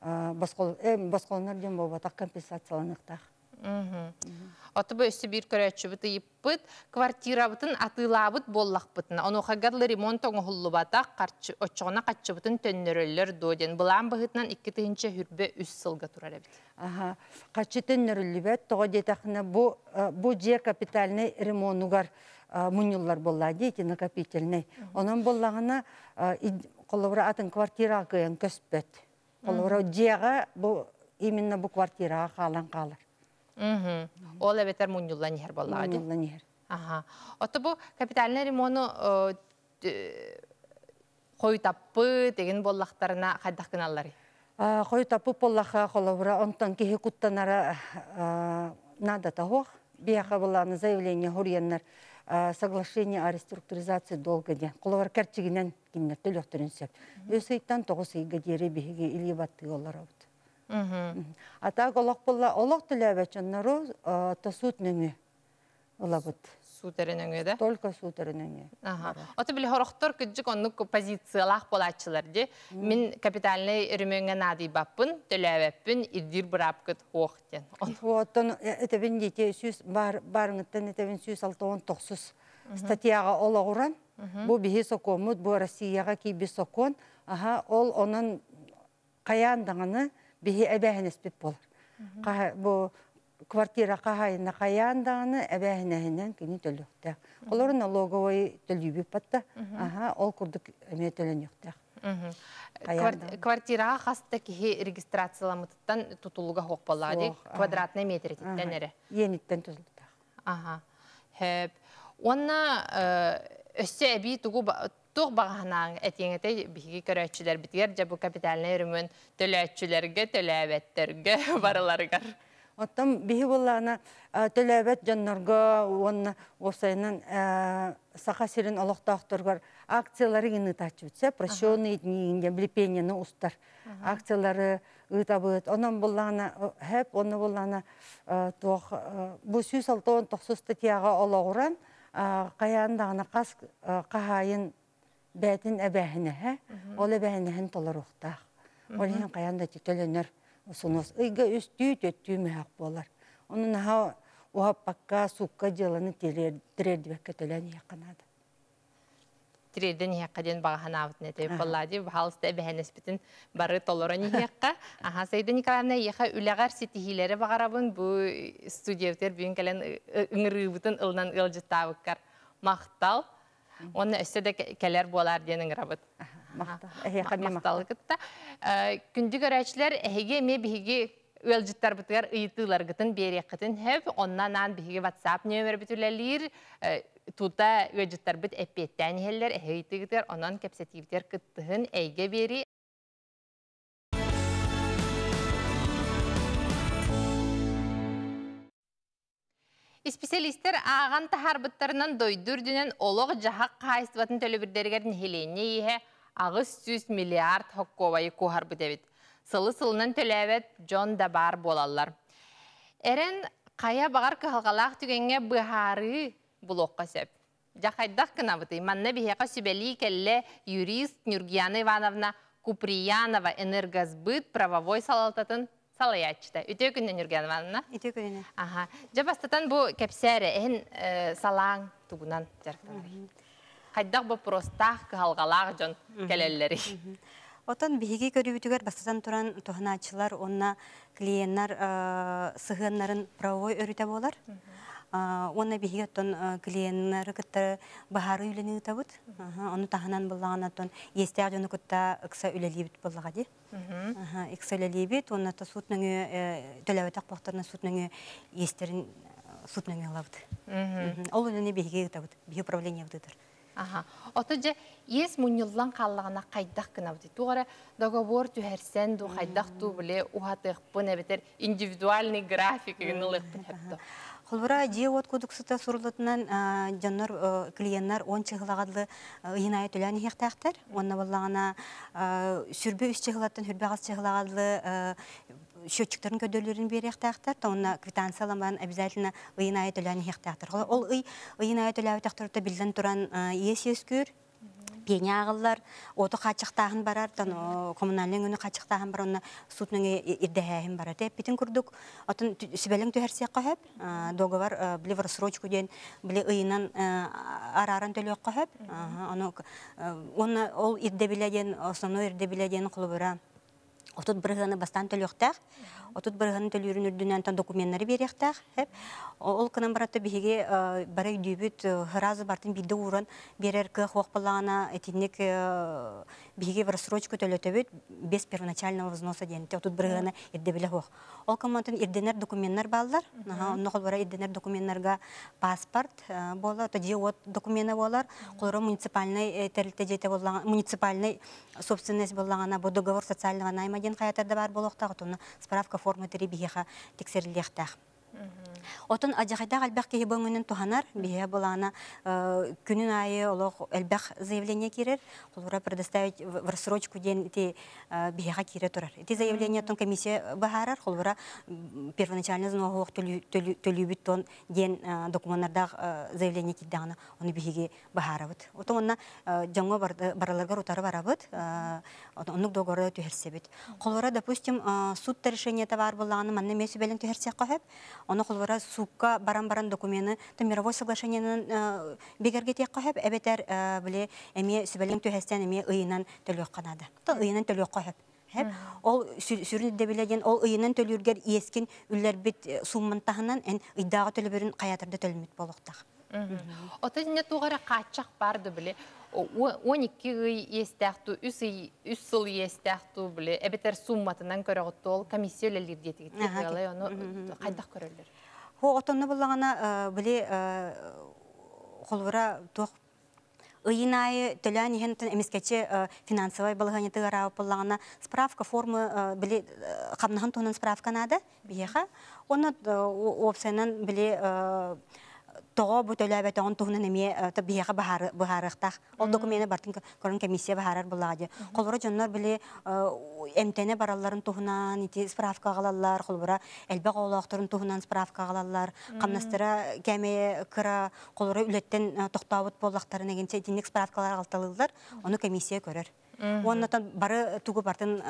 басқолынар ден болбатақ компенсацияланықтақ. Отбой Сибирь короче, вот и пыт квартира вот он отлабут боллах пытна. Он ухагал ремонт он голубата, короче, отчего короче вот он теннереллер доден. Балам бегитнан и киты инче хурбе усилгатуралебит. Ага, короче теннереллебит, то детахна боже капитальный ремонт угар муниллар боллади, эти накопительные. Онам боллагана коллабора атен квартира каян каспет. Коллабора дега бо именно бо квартира халан калар. Ола ветер муньюла нихер баллади. Ага. Отобо капитальный ремонт хойтапы теген боллахтарына кайдакыналлары. Хойтапы боллаха холовра онтан кихикуттанара надо тагох. Бияха болланы заявление хорьяннар соглашение о реструктуризации долга ден. Холовар керчигинен киннер төлөктөрүнсөп. Өсөйттан тогысы гадери биги илибатты оларабыт. А так Аллах палла Аллах только сутеренеге. Ага. А ты были характер, когда он ну позиция Аллах палла чиларди. Мин капитальный ремень нади бапун, телевепин и дирбрабкет хохтен. Вот он это виндите сюс барнгтен это виндсюс алтон тохсус. Статья Аллахуран, бо бихисокон, мут бо Россияга ки бисокон, ага ол онан каяндаганы. Биһи эбэһинеспит болар. Бу квартира кахайына каяндааны эбэһинэһинэн кини төлөктэ. Олор налоговый төлүбүп батта. Аха, ол курдук эме төлөнөктэ. Квартира хаста киһи регистрацияламыттан тутулуга хокпалады. Квадратный метр тенере. Ениттен тутулта. Аха. Хэп. Онна эсеби тугу Тух баганан этиңете биги көрөчүлөр битер жабу капитальный ремонт төлөчүлөргө төлөбөттөргө барыларга. Оттом биги буллана төлөбөт жаннарга он осайнын сахасирин алактактыргар акциялары гыны тачыпса, прощённые дни, блепенияны устар. Акциялары ытабыт. Онун буллана хэп, ону буллана тох бу сүз алтон тохсуз статьяга алагуран каяндагына кас кахайын Бәтін әбәхінеғі, ол әбәхінеғін толар ұқтақ. Ол ең қаянда тетілінер ұсыныз. Үйгі үстүй-төттүй мәғақ болар. Оның ағау ұғаппаққа, сұққа деланы тірерді бәккетілін еқанады. Тірерден еқаден бағахан ауытын әтіп болады. Бұғалысты әбәхінеспетін бары толарын еққа. Сайда Николаевна, еқа үләғар сетігілері бағарабын бұл студиевтер бүйін кәлін ұңырғыбытын ұлынан ұлжыттавыққар мақтал. Он эсседе келер болар денең рабыт. Мақталықытта. Күнді көрәчілер әйге ме бігі өлжіттар бұтығар ұйтығылар ғытын бере қытын әп, оннан аң бігі WhatsApp нөмір бүтілелер, тұта өлжіттар бұт әппеттен әлілер, әйтігітер, онан кәпсетивтер күттіғын әйге бері. Специалистер ағын тахарбыттарынан дойдүрдінен олық жағақ қайыстыватын төлібірдергерін хелене ехе ағыз 100 миллиард хокковайы кухарбыт әбет. Сылы-сылынан төләвет Джон Дабар болалар. Әрін қая бағар кығылғалақ түгенге бұхары бұлоққа сөп. Жақайдақ кынавыты, манна бихеқа сөбәлі кәлі юрист Нюргияна Ивановна Куприянова энергозбыт правовой салалтатын Салаячта. Үтеу күнне, Нюрген Ивановна? Үтеу күнне. Ага. Жабастатан бұл кәпсәрі әйін салаң тұғынан жарқтанай. Қайдақ бұл простақ қалғалақ жон кәлелері. Отан бігі көрібітігер бастатан тұран тұғынаачылар, онна клиеннар сығынларын правой өріте болар. Онна бігі өттон клиеннары күттары бағары үлені ұтабыд. Оны тағынан болағына өттон естіға жоны күтті ұқса үлелебіт болаға де. Ұқса үлелебіт, оны төләуетақ бақтарына сұтның естерін сұтның ұлабыд. Ол үлені бігі ұтабыд, бігі управление ұтыдыр. Оты жа, ес мұнылдан қалығына қайдақ кына бұды. Туғара, договор түхерсен ду, қайдақ ту біле, ұғатық бұн әбетер, индивидуальный график ұғынылық бұн әбді. Холбара диод кодексыта сурулатынан жаннар клиенттар 10 чыгылагадлы ыйнай төләне хектактар. Онна баллагана сүрбе 3 чыгылаттан хүрбе 6 чыгылагадлы счетчиктерин көдөлөрүн беректактар. Онна квитанциялардан обязательно ыйнай төләне хектактар. Ол ыйнай төләү тактырта билден туран ЕС-көр пеньяглар, ото хачахтахан барар, тано коммуналингуну хачахтахан баронна сутнунге идеяхим барате. Питин курдук, отон сибелинг тухерсиякахеп, договор бливарсрочку ден блиинан араран телюкахеп, он ол идебиляден основной идебиляден хлубера. Отут бриганы бастан төлөктәк, отут бриганы төлөрүнүр дүнәнтан документтары беректәк. Ол кынан баратта биге барай дөбүт хразы бартын биде урын берерке хокпалана этинник биге бир срочку төлөтөбүт без первоначального взноса ден. Отут бриганы ирде биле хок. Ол коммантын ирденер документтар балдар. Нохол бара ирденер документтарга паспорт болот, диот документы болар. Кулры муниципальный территорияда болган, муниципальный собственность болгана бу договор социального найма каятарда бар болоктак, отуна справка формы терибиха тексерилектак. Отун ажахайда албак кеби бөңүнүн туханар, бие булана күнүн айы олог албак заявление кирер, кулура предоставить в рассрочку ден ти биеха кире турар. Эти заявления тон комиссия бахарар, кулура первоначально зноогок төлүбүт тон ден документтарда заявление киддана, аны биеге бахарабыт. Отунна жаңга бараларга рутары барабыт, онук договорда түһерсебит. Кулура, допустим, суд решение товар булана, манна меси белен түһерсе кахып. Оно холвара сукка баран-баран документы, то мировое соглашение на бегаргете кахеб, эбетер бле, эми сибелим тухестен, эми уйнан толюк Канада, то уйнан толюк кахеб. Ол сүрүн дебилеген, ол уйнан толюргер иескин үллер бит суммантаханан, эн иддага төлбөрүн каятырда төлмөт болуктак. Отызне тугара качак барды бле, 12 ый естакту, 3 сыл естакту бле, эбетер сумматынан көрөгөтөл комиссия лердетиги тегеле, аны кайдак көрөлөр. Хо отонну буллагана биле холвара тох Иная телянихентен эмискече финансовая балганитыгара поллана справка формы били хамнахантунан справка надо биеха, он обсенен били того бутылявят он тухнен ими табиеха бахарахтах, он документы бартинка корон комиссия бахарар балладе, холвара жаннар били эмтене баралларын тухнан ити справка галаллар, холвара элбегаллахтарын тухнан справка галаллар, камнастыра кеме кыра холвара үлеттен тохтаут боллахтарын эгенче итинник справкалар галталылар, ону комиссия көрөр. Оннатан бары тугу бартын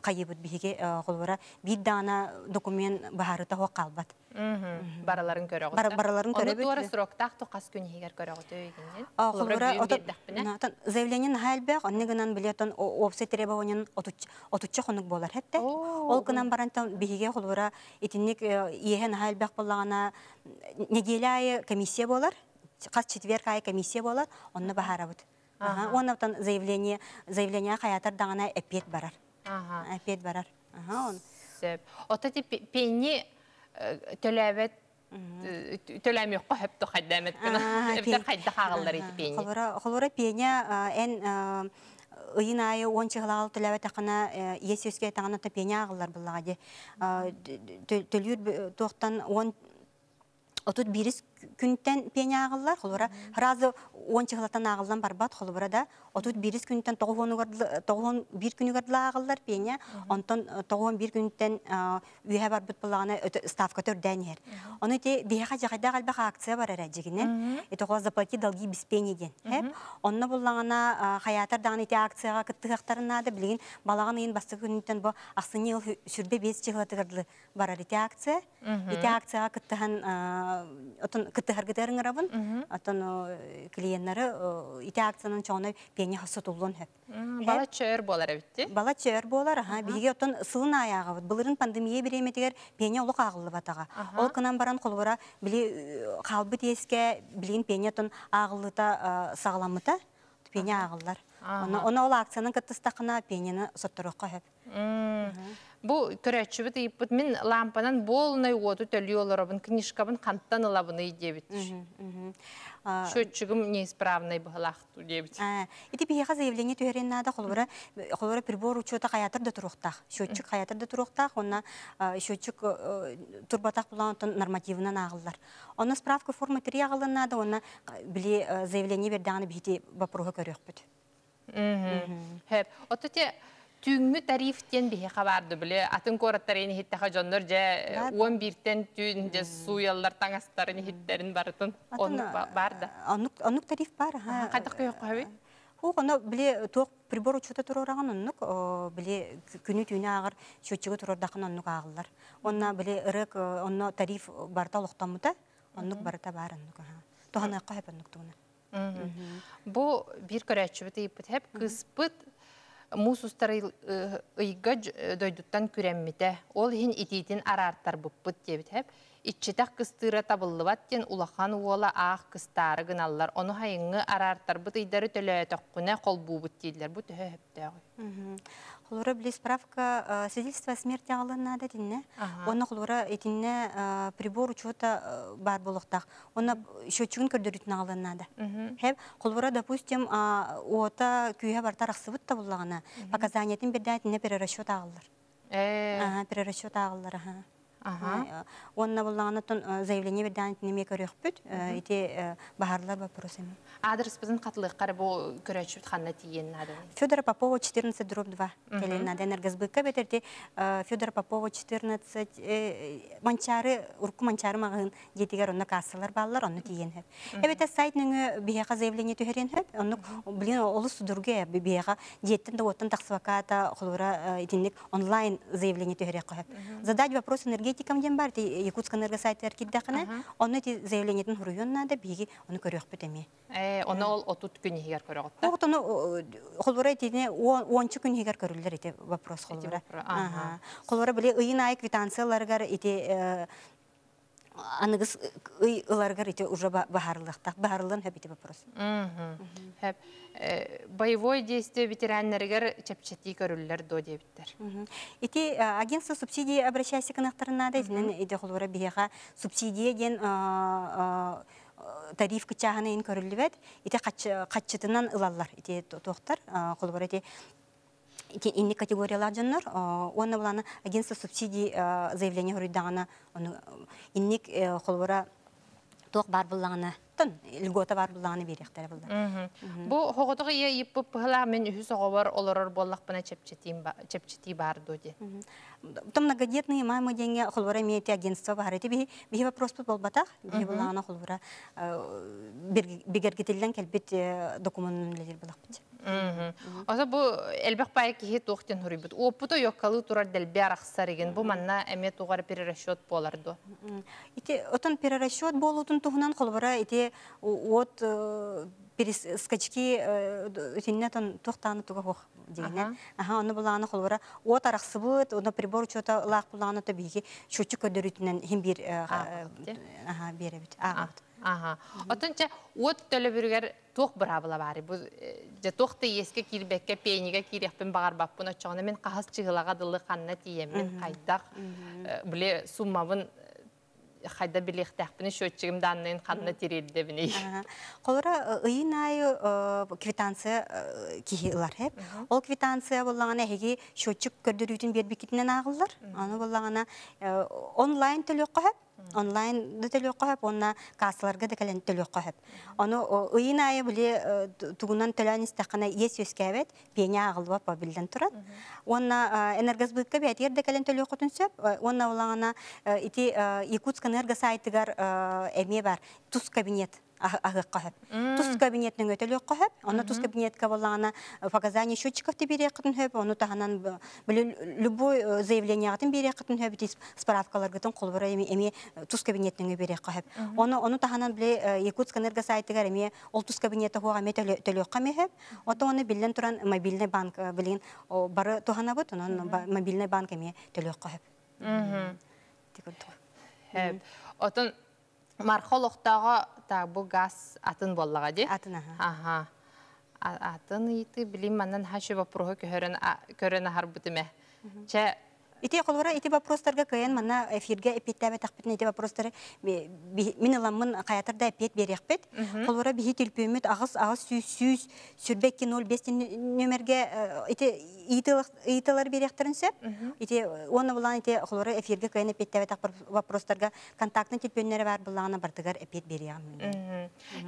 кайыбыт биге холвара биддана документ бахарыта хо калбат. Бараларын көрөгөт. Бараларын көрөгөт. Ону туара сроктак токас күнигер көрөгөт эген. Холвара отан заявление халбек, аннегенан билетон обсе требованиен отучча хонук болар хетте. Ол кынан барантан биге холвара итинник иехен халбек боллагана негелай комиссия болар. Кас четверг ай комиссия болар, онны бахарабыт. Он автон заявление хаятар дагана эпет барар. Он. Вот эти пени төләмек кахып тохаддамет кына. Эптер хайда хагаллар эти пени. Холора пения эн Иная ончеглал төләвәт хана есескә тагына пения аглар буллагы. Төлүр тохтан он отут бирис күнтен пеня агаллар, холора разы ончыглатан агаллан барбат, холора да отут бирис күнтен тогон бир күнүгардла агаллар пеня, онтон тогон бир күнтен үйе барбыт булганы ставка төрдәнер. Аны те бияга жагыда галбага акция бар эрэҗигенен, этого заплати долги без пени ден. Хәп, онны булгана хаятар дан ите акцияга киттыктарына да билген балаган ин басты күнтен бу ахсынел сүрдә без чыгылатыгырлы бар эте акция. Эте акцияга киттыган отон кытыгаргыдарын арабын, отон клиенттары ите акциянын чоңуна пени сатылган хеп. Бала чөөр болар эбитти. Бала чөөр болар, биге отон сылын аягы, былырын пандемия биреметигер пени улук агылып атага. Ол кынан баран колбора били калбы теске, билин пени отон агылыта сагламыта, пени агыллар. Она ол акциянын кыттыстакына пенини соттурукка хеп. Бу көрәчүбит иппит мен лампанан болнай оту төлөөлөрөбүн книжкабын канттан алабын идебит. Счётчигим неисправный булакту дебит. Эти биега заявление төрен нада холора прибор учета каятырда туруктак. Счётчик каятырда туруктак, онна счётчик турбатак булган нормативнен агыллар. Онна справка форма триагылын нада, онна биле заявление бердаганы бити бапрога көрөкпүт. Хеп, ототе түңмү тарифтен бихе хабарды биле, атын короттарын хиттаха жоннор же 11-тен түн же суяллар таңастарын хиттерин бартын. Онук тариф бар. Кайдак көйөк көйөк? Оно бле тох прибор учета турораган оннук бле күнү түнү агар чөчөгө турордакан оннук агаллар. Онна бле рек онно тариф барта локтамыта оннук барта барыннук. Тохана кайып оннук туна. Бу бир көрөчүбүт ипит хеп кыспыт мусустары ыйгаж дойдуттан күрэммите. Ол хин ититин арартар буппыт дебит хеп. Иччитах кыстыра табыллыбаттен улахан уола аах кыстары гыналлар. Ону хайыңы арартар бұт идары төлөтөккүнэ колбуу бұт дейділер. Бұт өй өптеғой. Холора біле справка свидетельство смерти алына да динне. Оны холора этинне прибор учета бар болуқтақ. Оны шөтчігін көрдірітін алына да. Холора, допустим, ота күйе барта рақсыбыт табыллағына. Показаниятын берден этинне перерасчет ағылыр. Перерасчет ағылыр. Он навалил заявление в данном немекорых путь, это бахарлы вопросами. Адрес подан котлы, карбо короче утханатиен надо. Федора Попова 14/2. Или надо энергосбыка, ведь Федора Попова 14 манчары, урку манчары магин детигар он на кассалар баллар он натиенхет. И ведь это сайт нюнг биеха заявление тухеренхет, он блин олус другие биеха детен да вот он так сваката хлора единик онлайн заявление тухерекхет. Задать вопрос энергетики Тикам дембарти якутская энергосайт аркиддахне, он эти заявления там хрюён надо беги, он корёх пытами. Он ол отут кунигер корёт. Вот он холвора эти не он чё кунигер корюллер эти вопрос холвора. Холвора были иная квитанция ларгар эти анагас ларгар эти уже бахарлах так бахарлан хаб эти вопрос. Боевое действие ветеран энергер чепчати корюллер до 9-тер. Эти агентство субсидии обращайся к нахтарнаде, эти холвора бега субсидии ген тариф кучаганы ин корюллевет, эти хаччетынан ылаллар, эти тохтар холвора эти инни категориялар жаннар, онна буланы агентство субсидий заявление горюдана, он инник холвора тох бар буланы. Льгота бар буланы беректер булды. Бу хоготуга ийип пыла мен үсөгөр олорор боллакпына чепчети бар доди. Там многодетные мамы деньги холвора имеет агентство барыты би вопрос болбатах, би булана холвора бигергетилден келбит документтер булакпыт. Аза бу элбек пайки тохтен хурибит. Опута ёккалы турар делби арахсарыгын. Бу манна эме тугар перерасчёт болардо. Ити отон перерасчёт болутун тугунан холвора ити от перескочки теннетон тохтаны тугах дегене. Аны буланы холвора от арахсыбыт, оны прибор чота лак буланы табиги чөчү көдөрүтүнөн хим бир беребит. Отынча от төлөбүргер тох брабыла бары. Бу же тохты еске кирбекке пейниге кирекпин багарбап буна чогона мен кахас чыгылага дылы канна тием мен кайдак биле суммабын хайда билехтахпыны шөтчигим даннын ханна тирелде бини. Колора ыйнай квитанция кихилар хеп. Ол квитанция боллагана хеги шөтчик көрдөрүтүн бербикитинен агыллар. Аны боллагана онлайн төлөккө хеп. Онлайн төлөккө хеп, онна кассаларга декелен төлөккө хеп. Аны ыйнай биле тугунан төлөн истакана ес өскөбөт, пени агылба по билден турат. Онна энергосбытка бетер декелен төлөккөтүн сөп, онна боллагана ити Якутск энергосайтыгар эме бар, тус кабинет. Тус кабинет нюнге төлөк кахеп, она тус кабинетка боллана показания счетчиков тебе рекотнхеп, она таганан любой заявление атын берекотнхеп, тис справкалар гатон колбора эми тус кабинет нюнге берекахеп, она таганан бле якутск энергосайтыгар эми ол тус кабинета хуа эми төлөк камехеп, ото она билен туран мобильный банк билен бары таганабут, она мобильный банк эми төлөк кахеп. Отон мархолохтага та бу газ атын боллага ди. Атын атын ити билим маннан хаши вопроху көрөн ахар бутиме. Че ити холвора ити вопростарга кыйын манна эфирге эпиттебе такпитин ити вопростары мин ламмын каятырда эпит берекпит. Холвора бихи тилпүмүт агыс сүз сүрбекки 05 номерге ити италар беректеринсе. Ити оны булан ити холвора эфирге кыйын эпиттебе такпыр вопростарга контактны тилпүмнери бар булана бартыгар эпит берегем.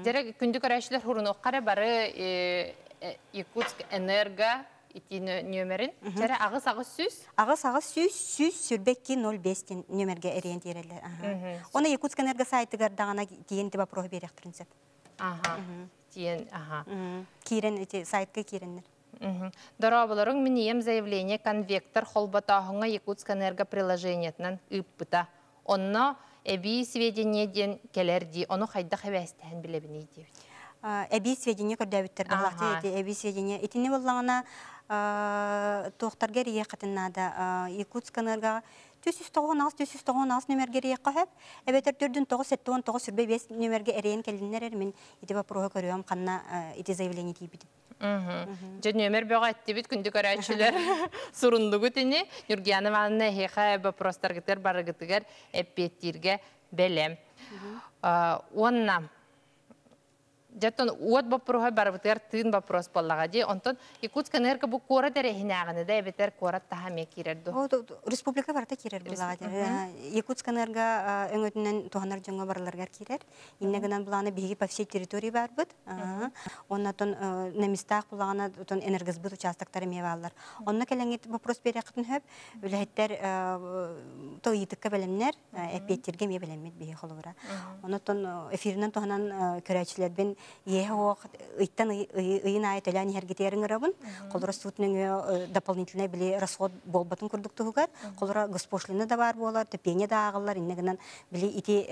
Дерек күндүк арашылар хурунок кара бары Якутск энерго ити нөмерин. Чара агыс-агыс сүз сүрбекки 05 нөмерге ориентирелер. Оны Якутск энергосайтыгар дагана тиенти вопросу беректиринсеп. Кирен эти сайтка киреннер. Дорабаларың минием заявление конвектор холбатаһыҥа Якутск энергоприложениетнан ыппыта. Онно эби сведения ден келерди, ону хайда хэбэстэн билебини дип. Эби сведения көрдәбиттер баллакта эби сведения итини боллаңана тохтаргер якытынада Якутск энерга 216 номергери якып, эбетер 4979 сүрбе 5 номерге эрен келдиннер мен итеп проға көрөм канна ити заявление дип. Жөнөмөр бөгөттү бүт күндү көрөчүлөр сурундугу тени Нургиянов анна хеха простаргытер барыгытыгер эппеттирге белем. Онна жаттон уот бопруга барбытер тын вопрос боллага же онтон Якутск энерго бу кора дерехинагыны да эбетер кора тахаме кирерди. Республика барта кирер боллага же. Якутск энерго өңөтүнөн туганар жөнгө бараларга кирер. Иннегенен буланы биги по всей территории барбыт. Оннатон на местах булагана тон энергосбыт участоктары мевалар. Онна келеңет вопрос берекытын хөп, үлеттер тойтыкка белемнер, эпеттерге мебелемет биги холура. Оннатон эфирнен туганан көрөчүлөр бен Его иттан иная толяни хергитеринг рабун, колора сутнене дополнительные были расход болбатун курдуктугар, колора госпошлина давар болар, топение дагалар, иннегенен были ити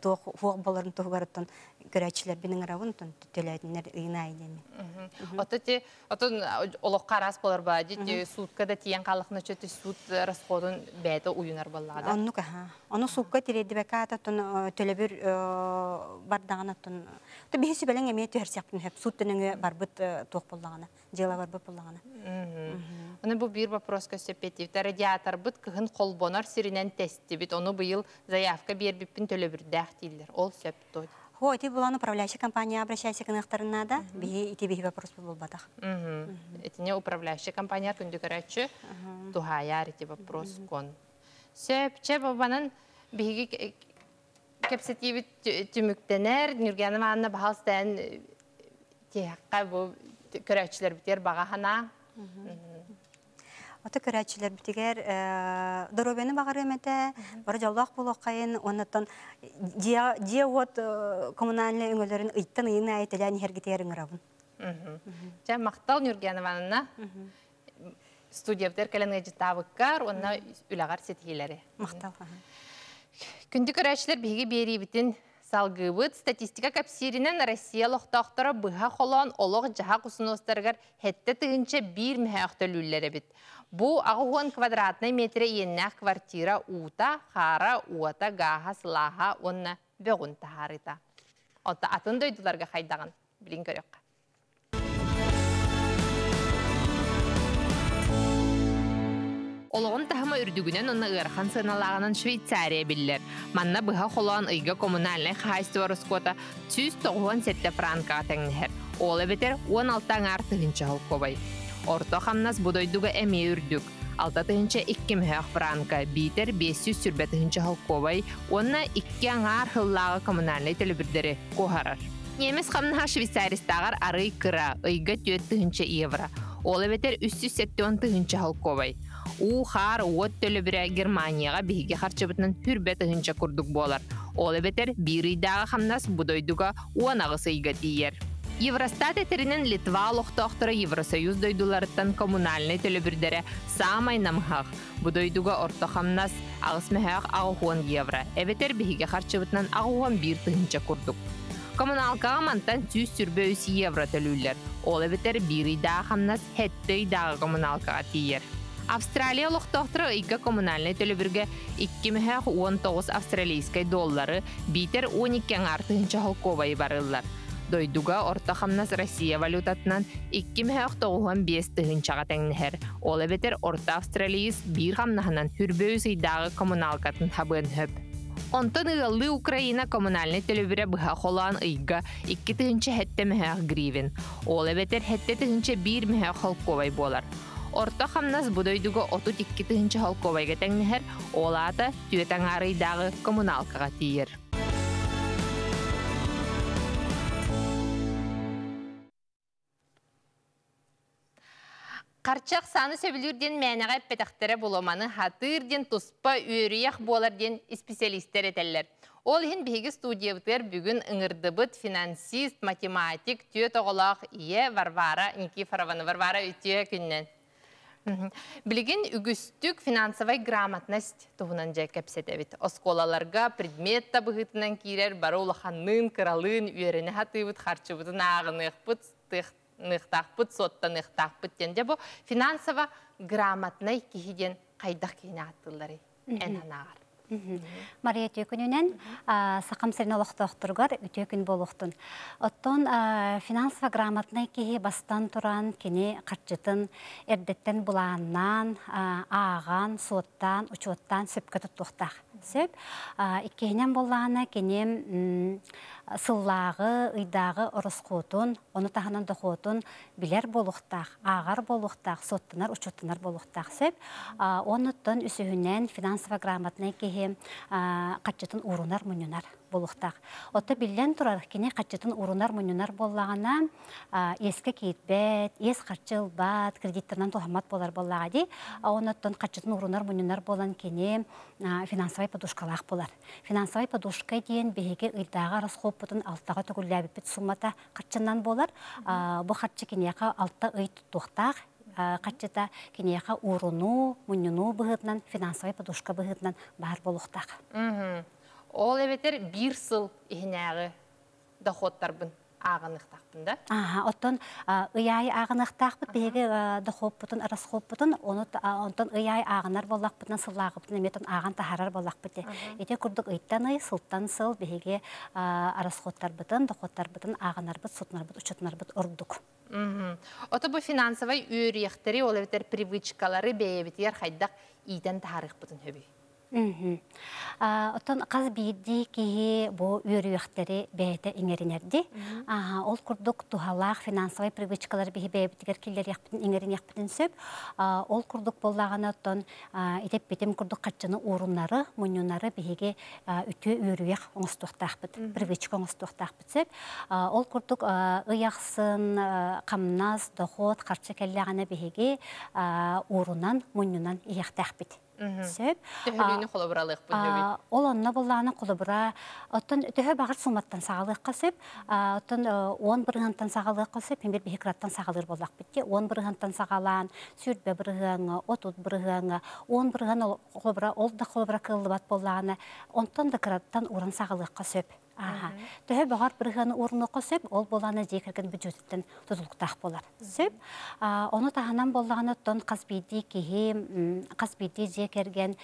тох форболарн тухгараттан грачилер бининг рабун тон толяни иная деми. Отон олохкарас болар бадити сут када тиян калах начати сут расходун бета уюнар баллада. Оннука, оно сукка тиредивеката тон толебир бардана тон. То бихи сибелең эмиет төрсәктен һәп суттенеңе барбыт тох буллагына, дела барбы буллагына. Аны бу бир вопрос көсепетив. Радиатор бит кыгын колбонар сиринен тести бит. Аны бу ел заявка бербиппин төлөбүр дәхтилдер. Ол сөптө. Хо, эти буланы управляющая компания обращайся к нахтарына да. Бихи ити бихи вопрос булбатах. Этине управляющая компания күндү көрәчү тухаяр ити вопрос кон. Сөпче бабанын бихи кепсетиви түмүктенер, Нургиянов анна баһалстан тиякка бу көрәчләр битер багахана. Ата көрәчләр битер доробене багарымета, бара жаллах булакайын, оннан дия вот коммунальный өңгөлөрүн ыттан ыйына айтылган хергитерин рабын. Жа мактал Нургиянов анна студия битер келенге житабыккар, онна үлагар сетилери. Мактал. Күнді көрәшілер беге беребітін салғыбыт статистика капсирінен Россия лоқтақтары бұға қолан олық жаға құсыныстарғар хетті түгінші бір мүхәқті лүллері біт. Бұ ағуын квадратный метре еннәқ квартира ұта, қара, ұта, ғаға, сылаға, онна бөғін тағарыта. Ота атын дөйділарға қайдаған білін көрек. Олығын тахыма үрдігінен онна ғырхан сыналағынан Швейцария білдер. Манна бұға қолуан ұйға коммунальный қайстуар ұскота 197 франкаға тәңінер. Ол әбетер 16-таң артығынша ұлқобай. Орто қамнас бұдойдуға әме үрдік. 6-тығынша 2 мүхәқ франка, бейтер 500 сүрбәтігінші ұлқобай, онна 2 аңар қыллағы коммунальный төлібірдері қоғарар. Немес қамнаға Швейцаристағар арый кыра, ұйға 4-тығынша евро. Ол әбетер 370-тығынша ұлқобай. Ухар от төлі бірі Германияға бейге қарчыбытның түрбет ұхынша күрдік болар. Олы бетер бір үйдағы қамнас бұдойдуға уанағысы үйгат иер. Евростат әтерінің Литва лоқтақтыры Евросоюз дойдуларыттан коммунальный төлі бірдері самай намғақ. Бұдойдуға орта қамнас ағыс мәхәқ ағуын евро. Әбетер бейге қарчыбытның ағуын бір тұхынша күрдік. Коммуналкаға мантан 100 сүрбе 3 евро төлілер. Олы бетер бір үйдағы қамнас хәтті үйдағы коммуналкаға тиер. Австралия лоқтақтыры үйгі коммунальный төлібірге 2,19 австралийскай доллары, бейтер 12 артығынша холковай барылар. Дойдуға орта қамнас Россия валютатынан 2,95 тұғыншаға тәңінер. Ол әбетер орта австралиис бір қамнағынан хүрбе үйдағы коммуналкатын хабын хөп. Онтан ұғылы Украина коммунальный төлібірі бұға қолуан үйгі 2,5 хәттеміғақ гривен. Ол әбетер хәттетіғынша 1,5 холковай болар. Орта қамнас бұдойдығы 32-тігінші холковайға тәңінер, олады түйетің арыйдағы коммуналқыға тиер. Қарчақ саны сөбілерден мәнеға пәтіқтері боломаны хатырден, тұспа, үйіріяқ боларден специалистер етелер. Ол хин биһиги студиябытыгар бүгүн ыңырдыбыт финансист, математик, түйө тоголоох ийэ Варвара Никифорованы. Варвара үтүө күннен. Билигин үгүстүк финансовой грамотность туһунан жай кепсетебит. Осколаларга предмет табыгытынан кирер, бары улаханын, кыралын, үйерене хатыбыт, харчыбытын агыныхпыт, нықтақпыт, сотта нықтақпыт тенде бу финансово грамотной кихиден кайдах кийне аттылары эн анагар. Мария Түйкүнүнен сақамсырын олықтоқтырғар үтекін болуқтын. Оттон финансова грамотны кейі бастан тұран, кені қатжытын, әрдеттен бұланнан, ағаан, соттан, учоттан сөпке тұттықтақ. Сөп, иккейінен боланы кені сыллағы, ұйдағы ұрыс қотын, оны тағынан доқотын білер болуқтақ, ағар болуқтақ, соттынар, учоттынар болуқтақ. Сөп, оныттын үсігінен финансова грамотны кейі қатчытын урунар мүнінар болуқтақ. Отты білден тұрарық кене қатчытын урунар мүнінар болағына ескі кейтбет, ес қатчыл бат, кредиттернан тұхамат болар болаға дей. Оныттын қатчытын урунар мүнінар болан кене финансовай подушкалақ болар. Финансовай подушка дейін бейге ұйдағы расхоп бұтын алтаға түгілі әбіппет суммата қатчыннан болар. Бұ қатчы кенеға алтта ұй тұқтақ. Качета кинеха уруну, мунюну быгытнан, финансовая подушка быгытнан бар болуктак. Ол эбетер бир сыл ихнеагы доходтарбын агыныктакпын да. Оттон ыяй агыныктакпыт, биги доходпутун, расходпутун, онтон ыяй агынар боллакпытын, сыллагыптын, эметон аган тахарар боллакпыт. Эте курдук ыйттан ый, сылттан сыл, биги расходтарбытын, доходтарбытын, агынарбыт, сутнарбыт, учетнарбыт ордук. Ото бу финансовый үйректери, ол эбетер привычкалары бэйбитер хайдак ийден тарыхпытын хөбүй. Оттон каз бийди кии бу үйректери бэйте иңеринерди. Ол курдук тухалах финансовый привычкалары бэйбитер киллер яхпытын иңеринерпытын сөп. Ол курдук боллагана оттон этеп бетем курдук катчыны уруннары, мунюнары бэйге үтө үйрек оңыстуқтақпыт, привычка оңыстуқтақпыт сөп. Ол курдук ыяқсын, камназ, доход, карчы келлегана бэйге урунан, мунюнан иектақпыт. Ол онна болланы қолыбыра, оттан түхі бағыр суматтан сағалығы қасып, оттан 10 бірғантан сағалығы қасып, пенбер бейкраттан сағалығы болақ бітті. 10 бірғантан сағалан, сүртбе бірғаны, отуд бірғаны, 10 бірғаны қолыбыра, ол да қолыбыра кылыбат болланы, онтан да краттан орын сағалығы қасып. Төһө бағар бірғаны орыны қосып, ол боланы декірген бюджеттен тұтылықтақ болар. Сөп, оны тағынан болағаны тұн қасбейді кейі, қасбейді декірген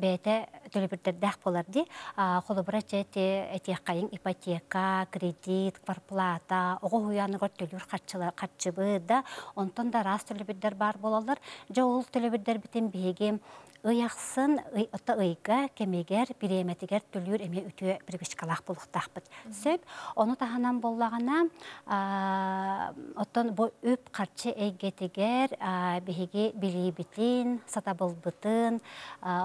бәйті төлібірдердәқ болар де, қолыбыра жәті әтеқайын ипотека, кредит, кварплата, оғы ұянығыр төлібір қатшыбы да, онтан да рас төлібірдер бар болалар. Жа ол төлібірдер бітен бейге ұяқсын, ұтта ұйға, кемегер, біреметігер түлір әме үтіе біргішкалақ болықтақпыт. Сөп, оны тағынан болағына, ұттан бұ өп қарчы әйгетігер, бігеге білейбітін, сатабылбытын,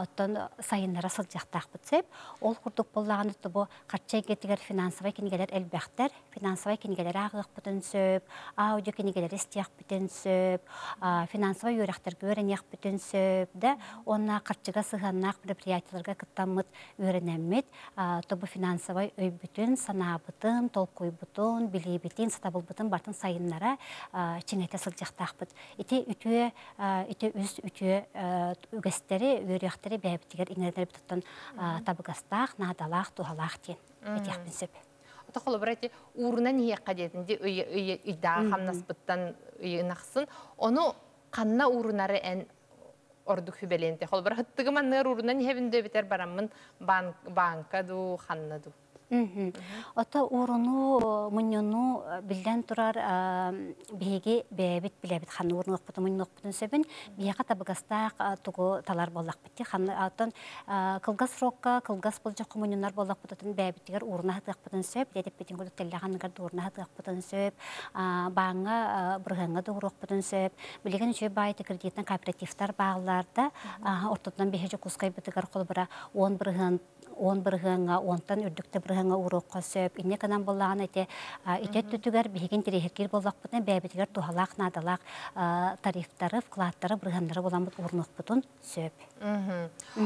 ұттан сайынлара сылжақтақпыт. Сөп, ол құрдық болағын ұтты бұ қарчы әйгетігер финансовай кенегелер әлбәқтер, финансовай кенегелер ағық бұтын сөп, аудио кенегелер істияқ бұтын сөп, финансовай өріқтер көрінеқ бұтын сөп, қатшыға сығаннақ предприятияларға қыттамыт өрінәмет, тобы финансовай өйбітін, санабытын, толқойбытын, білейбітін, сатабылбытын бартын сайынлара ченәйті сылжақтақпыт. Ете үз үтіе үгістері, өріқтері бәйбітігер еңердері бұттын табығастақ, надалақ, тұғалақ ден. Әтеқпін сөп. Құлы бұрайты, ұрынан ие қадетінде үйдағы қамнаспыттан үйінақсын, оны қанна ұрынары ән ордук хүбеленте. Холбар хыттыгыма ныр урунан хевинде битер барамын банкаду, ханнаду. Ота уруну, мунюну билден турар бейге бейбит билебит ханны урунук бутын, мунюнук бутын сөбін бейға табығастақ тугу талар болақ бітті. Оттан кылгас рокка, кылгас болжа құмунюнар болақ бұтын бейбіттігер уруна хатығақ бутын сөп, дедіп бетін күлік теллағанығарды уруна хатығақ бутын сөп, баңы бұрғанға дұғыруқ бутын сөп, білеген үші байты кредитін кооперативтар бағыларды, ортотынан бейге құскай бітігер қолбыра 10 бұрған он брыгынга, онтан үрдүктө брыгынга урокко сөп, инне канан боллаган эте, итет түтүгөр биген тирехкер боллакпытын, бэбитигер тухалак, надалак, тарифтары, вкладтары, брыгындары болан урнукпытын сөп.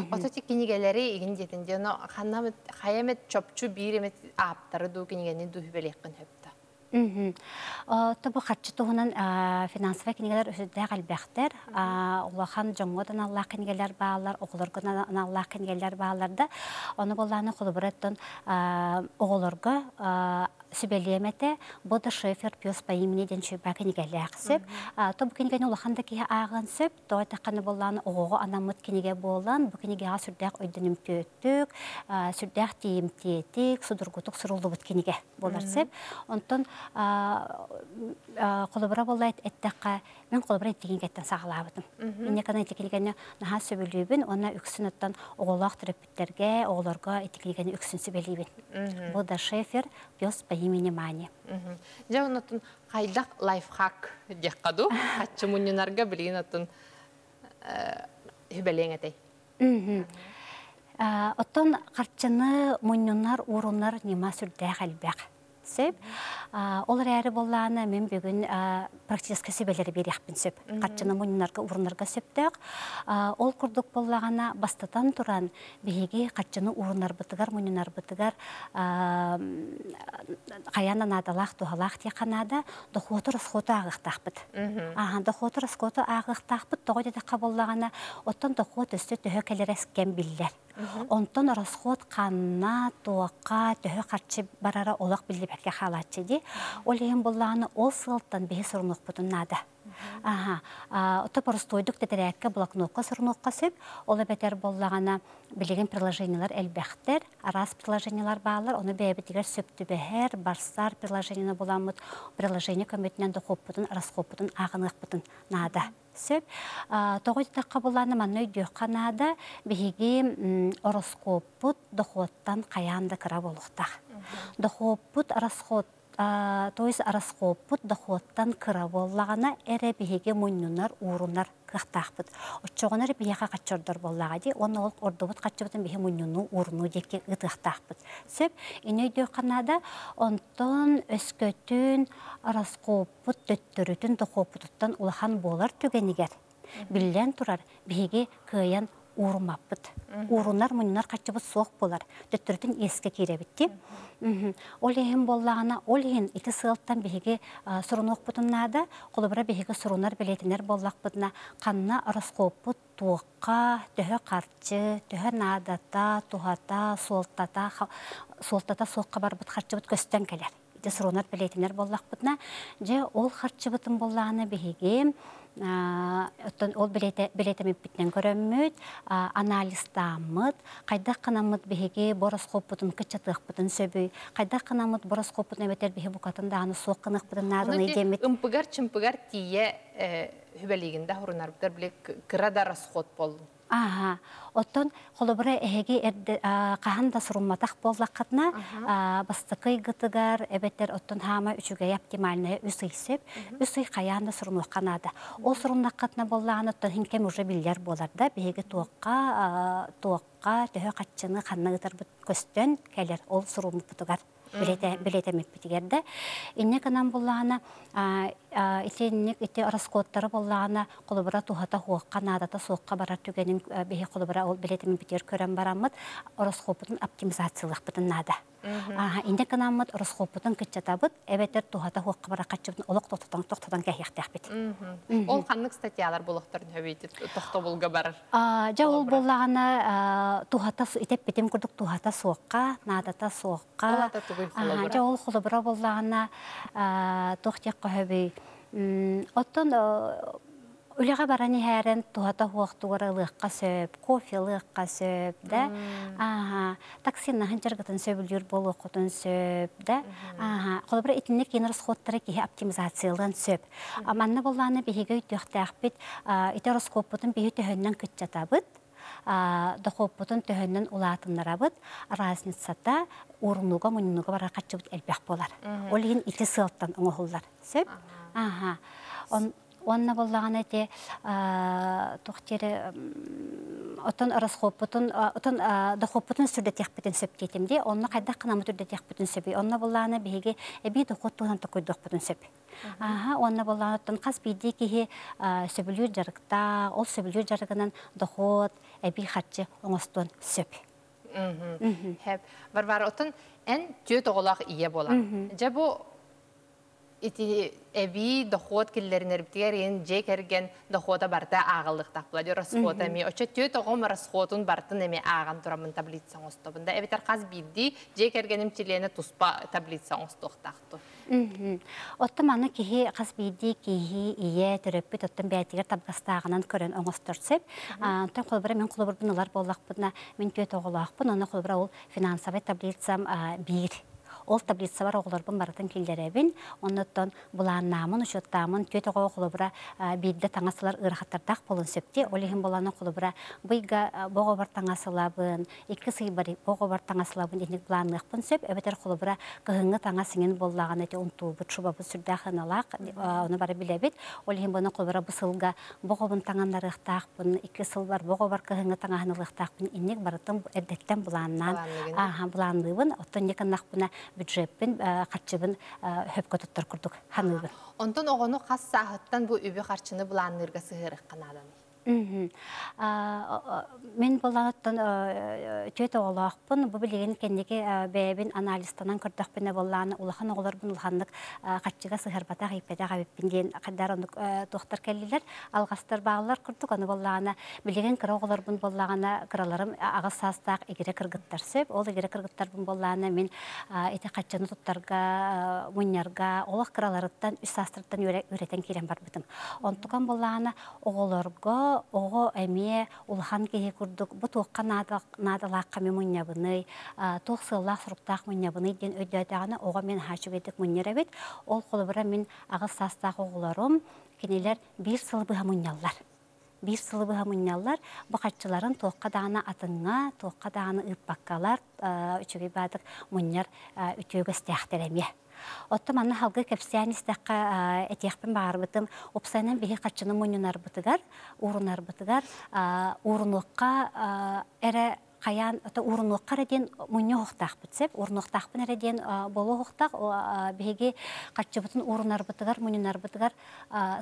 Ототик кинигелери игин жетинде, но ханнамыт хаямет чопчу биремет аптары ду кинигени духбелеккин хөптө. Тобу хатчытуунан финансовый книгалар өсөдө албактар, улахан жомгодан аллах книгалар баалар, оголоргодан аллах книгалар бааларда, аны болланы кулубураттан оголорго сөбелемете, бода шефер пёс по имени денчу ба книгалар сөп, тобу книганы улахандакиге аган сөп, той таканы болланы ого анамыт книге боллан, бу книгага сүрдөх өйдүнүм көттүк, сүрдөх тиемтетик, судургутук сурулубут книге болар сөп. Онтон қолыбыра болайт әттәққа, мен қолыбыра әттеген кәттен сағылабыдым. Менне қана әттекелгені наға сөбілейбін, оны үксініттен оғылақ түріпіттерге, оғыларға әттекелгені үксін сөбілейбін. Бұл да шефер, бес бәйімені мәне. Жауынатын қайдақ лайфхак деққаду, қатшы мұнынарға білгенатын үбәлең әтей. Оттан қартчыны мұнынар, орынлар нема сүрдәқ әлбәқ. Олар әрі болланы мен бүгін практическі сөбелері берекпін сөп. Қатшыны мұнынарға, урынарға сөптік. Ол күрдік боллағана бастатан тұран бейге қатшыны урынар бұтығар, мұнынар бұтығар қаяна надалақ, дұғалақ теканада дұқуатыр ұсқоты ағықтақпыд. Дұқуатыр ұсқоты ағықтақпыд, дұғыдеді қаболлағана оттан дұқуат үсті түхі кәлер әсккен білдер. Онтон расход қанна, тоқа, төхі қатшы барара олақ білді бәлге қалатшыды. Ол ең болланы ол сылттан бейі сұрынық бұтын нады. Топыр стойдық дәдірәкке бұлақ ноққа сұрыныққа сөп, олы бәдер боллағана білеген приложениялар әлбәқтер, арас приложениялар бағалар, оны бәйбетігер сөпті бәхер, барсар приложениялар боламыд, приложения көметінен дұқып бұтын, расхоп бұтын, ағынық бұтын нады. Сөп, тоғыдық қабыланы маңнөй дөққанады, бейге ороскопыт дұқуаттан қаянды қыра болуқтақ. Дұқуапыт расхоп, тойыз араскопыт дұқуаттан қыра боллағана әрі бейге мұйнынар, урынар қықтақпыт. Өтчоғынар бейге қатшырдар боллағады, оны ол ордыбыт қатшыбытын бейге мұйнының урыну деке ұтықтақпыт. Сөп, ене дөққанада онтын өскөтін араскопыт дөттірітін дұқуапытыттан ұлахан болар түгенігер. Білден тұрар бейге көйен урмаппыт. Урунар, мұнынар қатшыбыт соқ болар. Дөттірдің ескі керебітті. Ол ең боллағына, ол ең иті сылттан бейге сұрынық бұтыннады, қолыбыра бейге сұрынар білетінер боллақ бұтына қанына ұрысқопы туыққа, түхі қартшы, түхі надата, тухата, солтата соққа бар бұт қатшыбыт көстен кәлер. Иті сұрынар білетінер боллақ бұтына. Же ол қатшыбытын боллағына бейге ол білетіміп бітінен көрімміт, аналистамыт, қайдақ қанамыт бейге бороскоп бұтын күтчатық бұтын сөбі, қайдақ қанамыт бороскоп бұтын өбетер бейге бұқатында аны соққынық бұтын нарын едемет. Үмпігар-чымпігар тие үбәлігінде ғұрынар бұтар біле күрада расход болу. Оттон қолыбыра әйге қағанда сұрыматақ боллаққатына бастықы ғытығар, әбеттер оттон хама үшіге яптималіне үсүй сөп, үсүй қаяғында сұрымаққанады. Ол сұрымаққатына боллағаны оттон хенкем уже білдер боларда, бейге туаққа, төхі қатшыны қанна ғытар көстен кәлер, ол сұрымы бұтығар. Білетемек бітігерді. Иннек анам боллағына, ите раскоттары боллағына қолыбыра тухата хуаққа, надата соққа барар түгенім бейі қолыбыра ол білетемек бітігер көрен барамыд, раскопытын оптимизациялық бұтын нады. Иннек анамыд раскопытын күтчатабыд, әбеттер тухата хуаққа бара қатшыбын олық тоқтадан кәйіқтәқ бет. Ол қанның статиялар болықтарын өбейді, тоқта болға барар? Жа ол боллағына итеп бетем күрдік тухата соққа, надата соққа. Жа ол қолыбыра боллағына тоқтек қөхөбей. Оттан үліға бараны әрін туғата хуақтуғары лыққа сөп, кофе лыққа сөп, таксинна ғанчарғытын сөбілдер болу құтын сөп, қолыбыра итінне кенір сқоттары кейі оптимизациялығын сөп. Аманны боллағына бейгі өттіғті әқпет, итер ұсқоппытын бейі түхіннен күтчатабыт. Дұқоппытын түхіннен ұлатынлар абыт, разницата орынуға, мұнынуға бара қатшы бұт әлбәқ болар. Ол ең иті сылттан ұңғылдар. онна боллағаны те тохтере отон расхоп отон дохоппутун сүрдетекпетен сөптетемде онна қайда қанамы түрдетекпетен сөбей онна боллағаны биге эби дохоттуган токойдохпутун сөп аха онна боллағанаттан қас биде кихи сөбүлүр жарыкта ол сөбүлүр жарыгынан дохот эби хатчы оңостон сөп. Хәп, варвар отын ән төт оғылақ ие бола. Жабу, әбі дұқуат келілерін әріптігер ең жек әрген дұқуата барда ағылдық тақпылады. Расхуат әме, өтші төт оғым расхуатын бартын әме ағын тұрамын таблицаң ұстығында. Әбет арқаз білді, жек әргенім тілені тұспа таблицаң ұстық тақты. Отты маны кейі қаз бейді кейі ие түріппет оттың бәйтігер табғастағынан көрін оңыстырсып. Төн қолыбыра мен қолыбырбын олар болақпына, мен көт оғылақпын, оны қолыбыра ол финансовай таблицам бейір. Ол таблица бар оғыларбын баратын келдеребін, оныттан бұлан намын, үшеттамын, көт оғы қолыбыра бейді таңасылар ұрғаттардақ болын сөпте, олеген бұланы қолыбыра бұйға бұғы бар таңасылабын, екі сый бар бұғы бар таңасылабын, дегенек бұланықпын сөп, әбетер қолыбыра қығыңы таңасыңен боллаған әте ұнту бұт шубабы сүрдәқын алақ, оны бары білебет, олеген бұны қолыбыра бұсылға бұғыбын таңандарықтақпын, екі сыл бар бұғы бар қығыңы таңанылықтақпын, енек барытын әдеттен бұланнан, оттан екін нақпына бюджетпен, қатшыбын хөпкөтіттір күрдік, ханылбын. Онтан оғыны қас сағыттан бұл өбі қаршыны бұланырға сұғырық қанадамын? Мен боллағыттан төт оғылақпын, бұл білеген кәндеге бәйбін аналистанан көрдіқпіне боллағыны ұлақан оғылар бұн ұлғандық қатшыға сұғырбатақ, епедақ әбіппен дейін қадар ондық тұқтар кәлілер, алғастар бағылар күрдік, оны боллағына білеген кіра оғылар бұн боллағына кіраларым ағыз састақ егере кіргіттар сөп, ол егере кіргіттар бұн боллағына мен әте қатшыны тұттарға, мұнярға, олық кіраларыттан, үс астырттан өретен керен бар бұтым. Онтыған боллағына оғыларға оғы әме ұлған кейі күрдік, бұ тоққа надалаққа мен мұнябыны, тоқсылақ сұрықтақ мұнябыны ден өддәдіғаны оға мен хачып едік мұнер әбет. Ол қолыбыра мен ағыз састақ оғыларым, кенелер бір сылбыға мұнялар. Бір сылыбыға мұнялар, бұқатшыларын тоққа дағына атыңа, тоққа дағына ұппаққалар, үшіге бәдік мұнер үтеугі стәқтер әме. Отты маны халғы көпсиян істәққа әтекпін бағарбытым, ұпсайынан беге қатшының мұнын арбытығар, ұрын арбытығар, ұрынлыққа әрі қаян, ұрынлыққа әрден мұны ұқтақ бітсеп, ұрынлықтақпын әрден болу ұқтақ, беге қатшы бұтын ұрын арбытығар, мұнын арбытығар,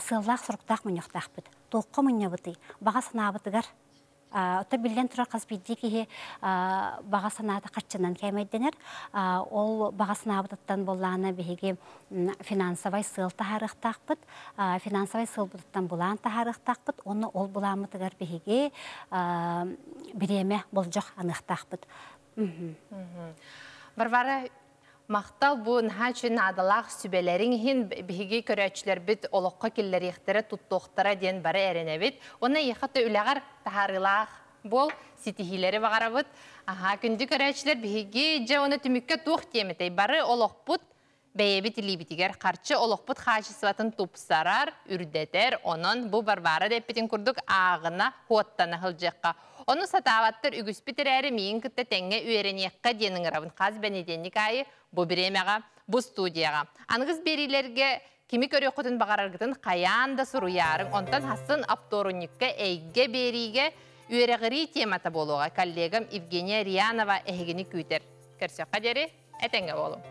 сылақ сұрықтақ мұны ұқтақ біт, тоққа мұны бұты, баға сана бұтығар. Отта білден тұра қаз бейді кейі баға санаты қатшынан кәмейденер. Ол баға санабыдыттан болағына бейге финансовай сылты харықтақ бұд, финансовай сылбыдыттан болағын тахарықтақ бұд, оны ол боламытығар бейге біреме болжық анықтақ бұд. Барвара, мақтал бұн ғачын адалақ сүбелерін ғын бігі көрәтшілер біт олыққа келілер ектері тұттықтыра ден бары әріне біт. Оны еқатты үләғар тағарылақ бол сетихилері бағара бұд. Күнді көрәтшілер бігі жа оны түмікке тұқ темітей. Бары олық бұд бәйебіт үлі бітігер. Қарчы олық бұд қашысыватын тұпсарар, үрдетер. Оның бұ барбары деппетін күрдік ағына қоттаны қылжыққа. Оны сатаваттыр үгіспітір әрі мейін күтті тәңе үйеренекқа денің равын қаз бәнеденік айы бұ біремеға, бұ студияға. Анғыз берілерге кемі көрі құтын бағарарғытын қаянда сұруярың, онтан хасын апторуникке әйге беріге үйерегірі темата болуға. Коллегам Евгения Риянова әйгіні күйтер. Көрсеққа дәрі әтәңе болу.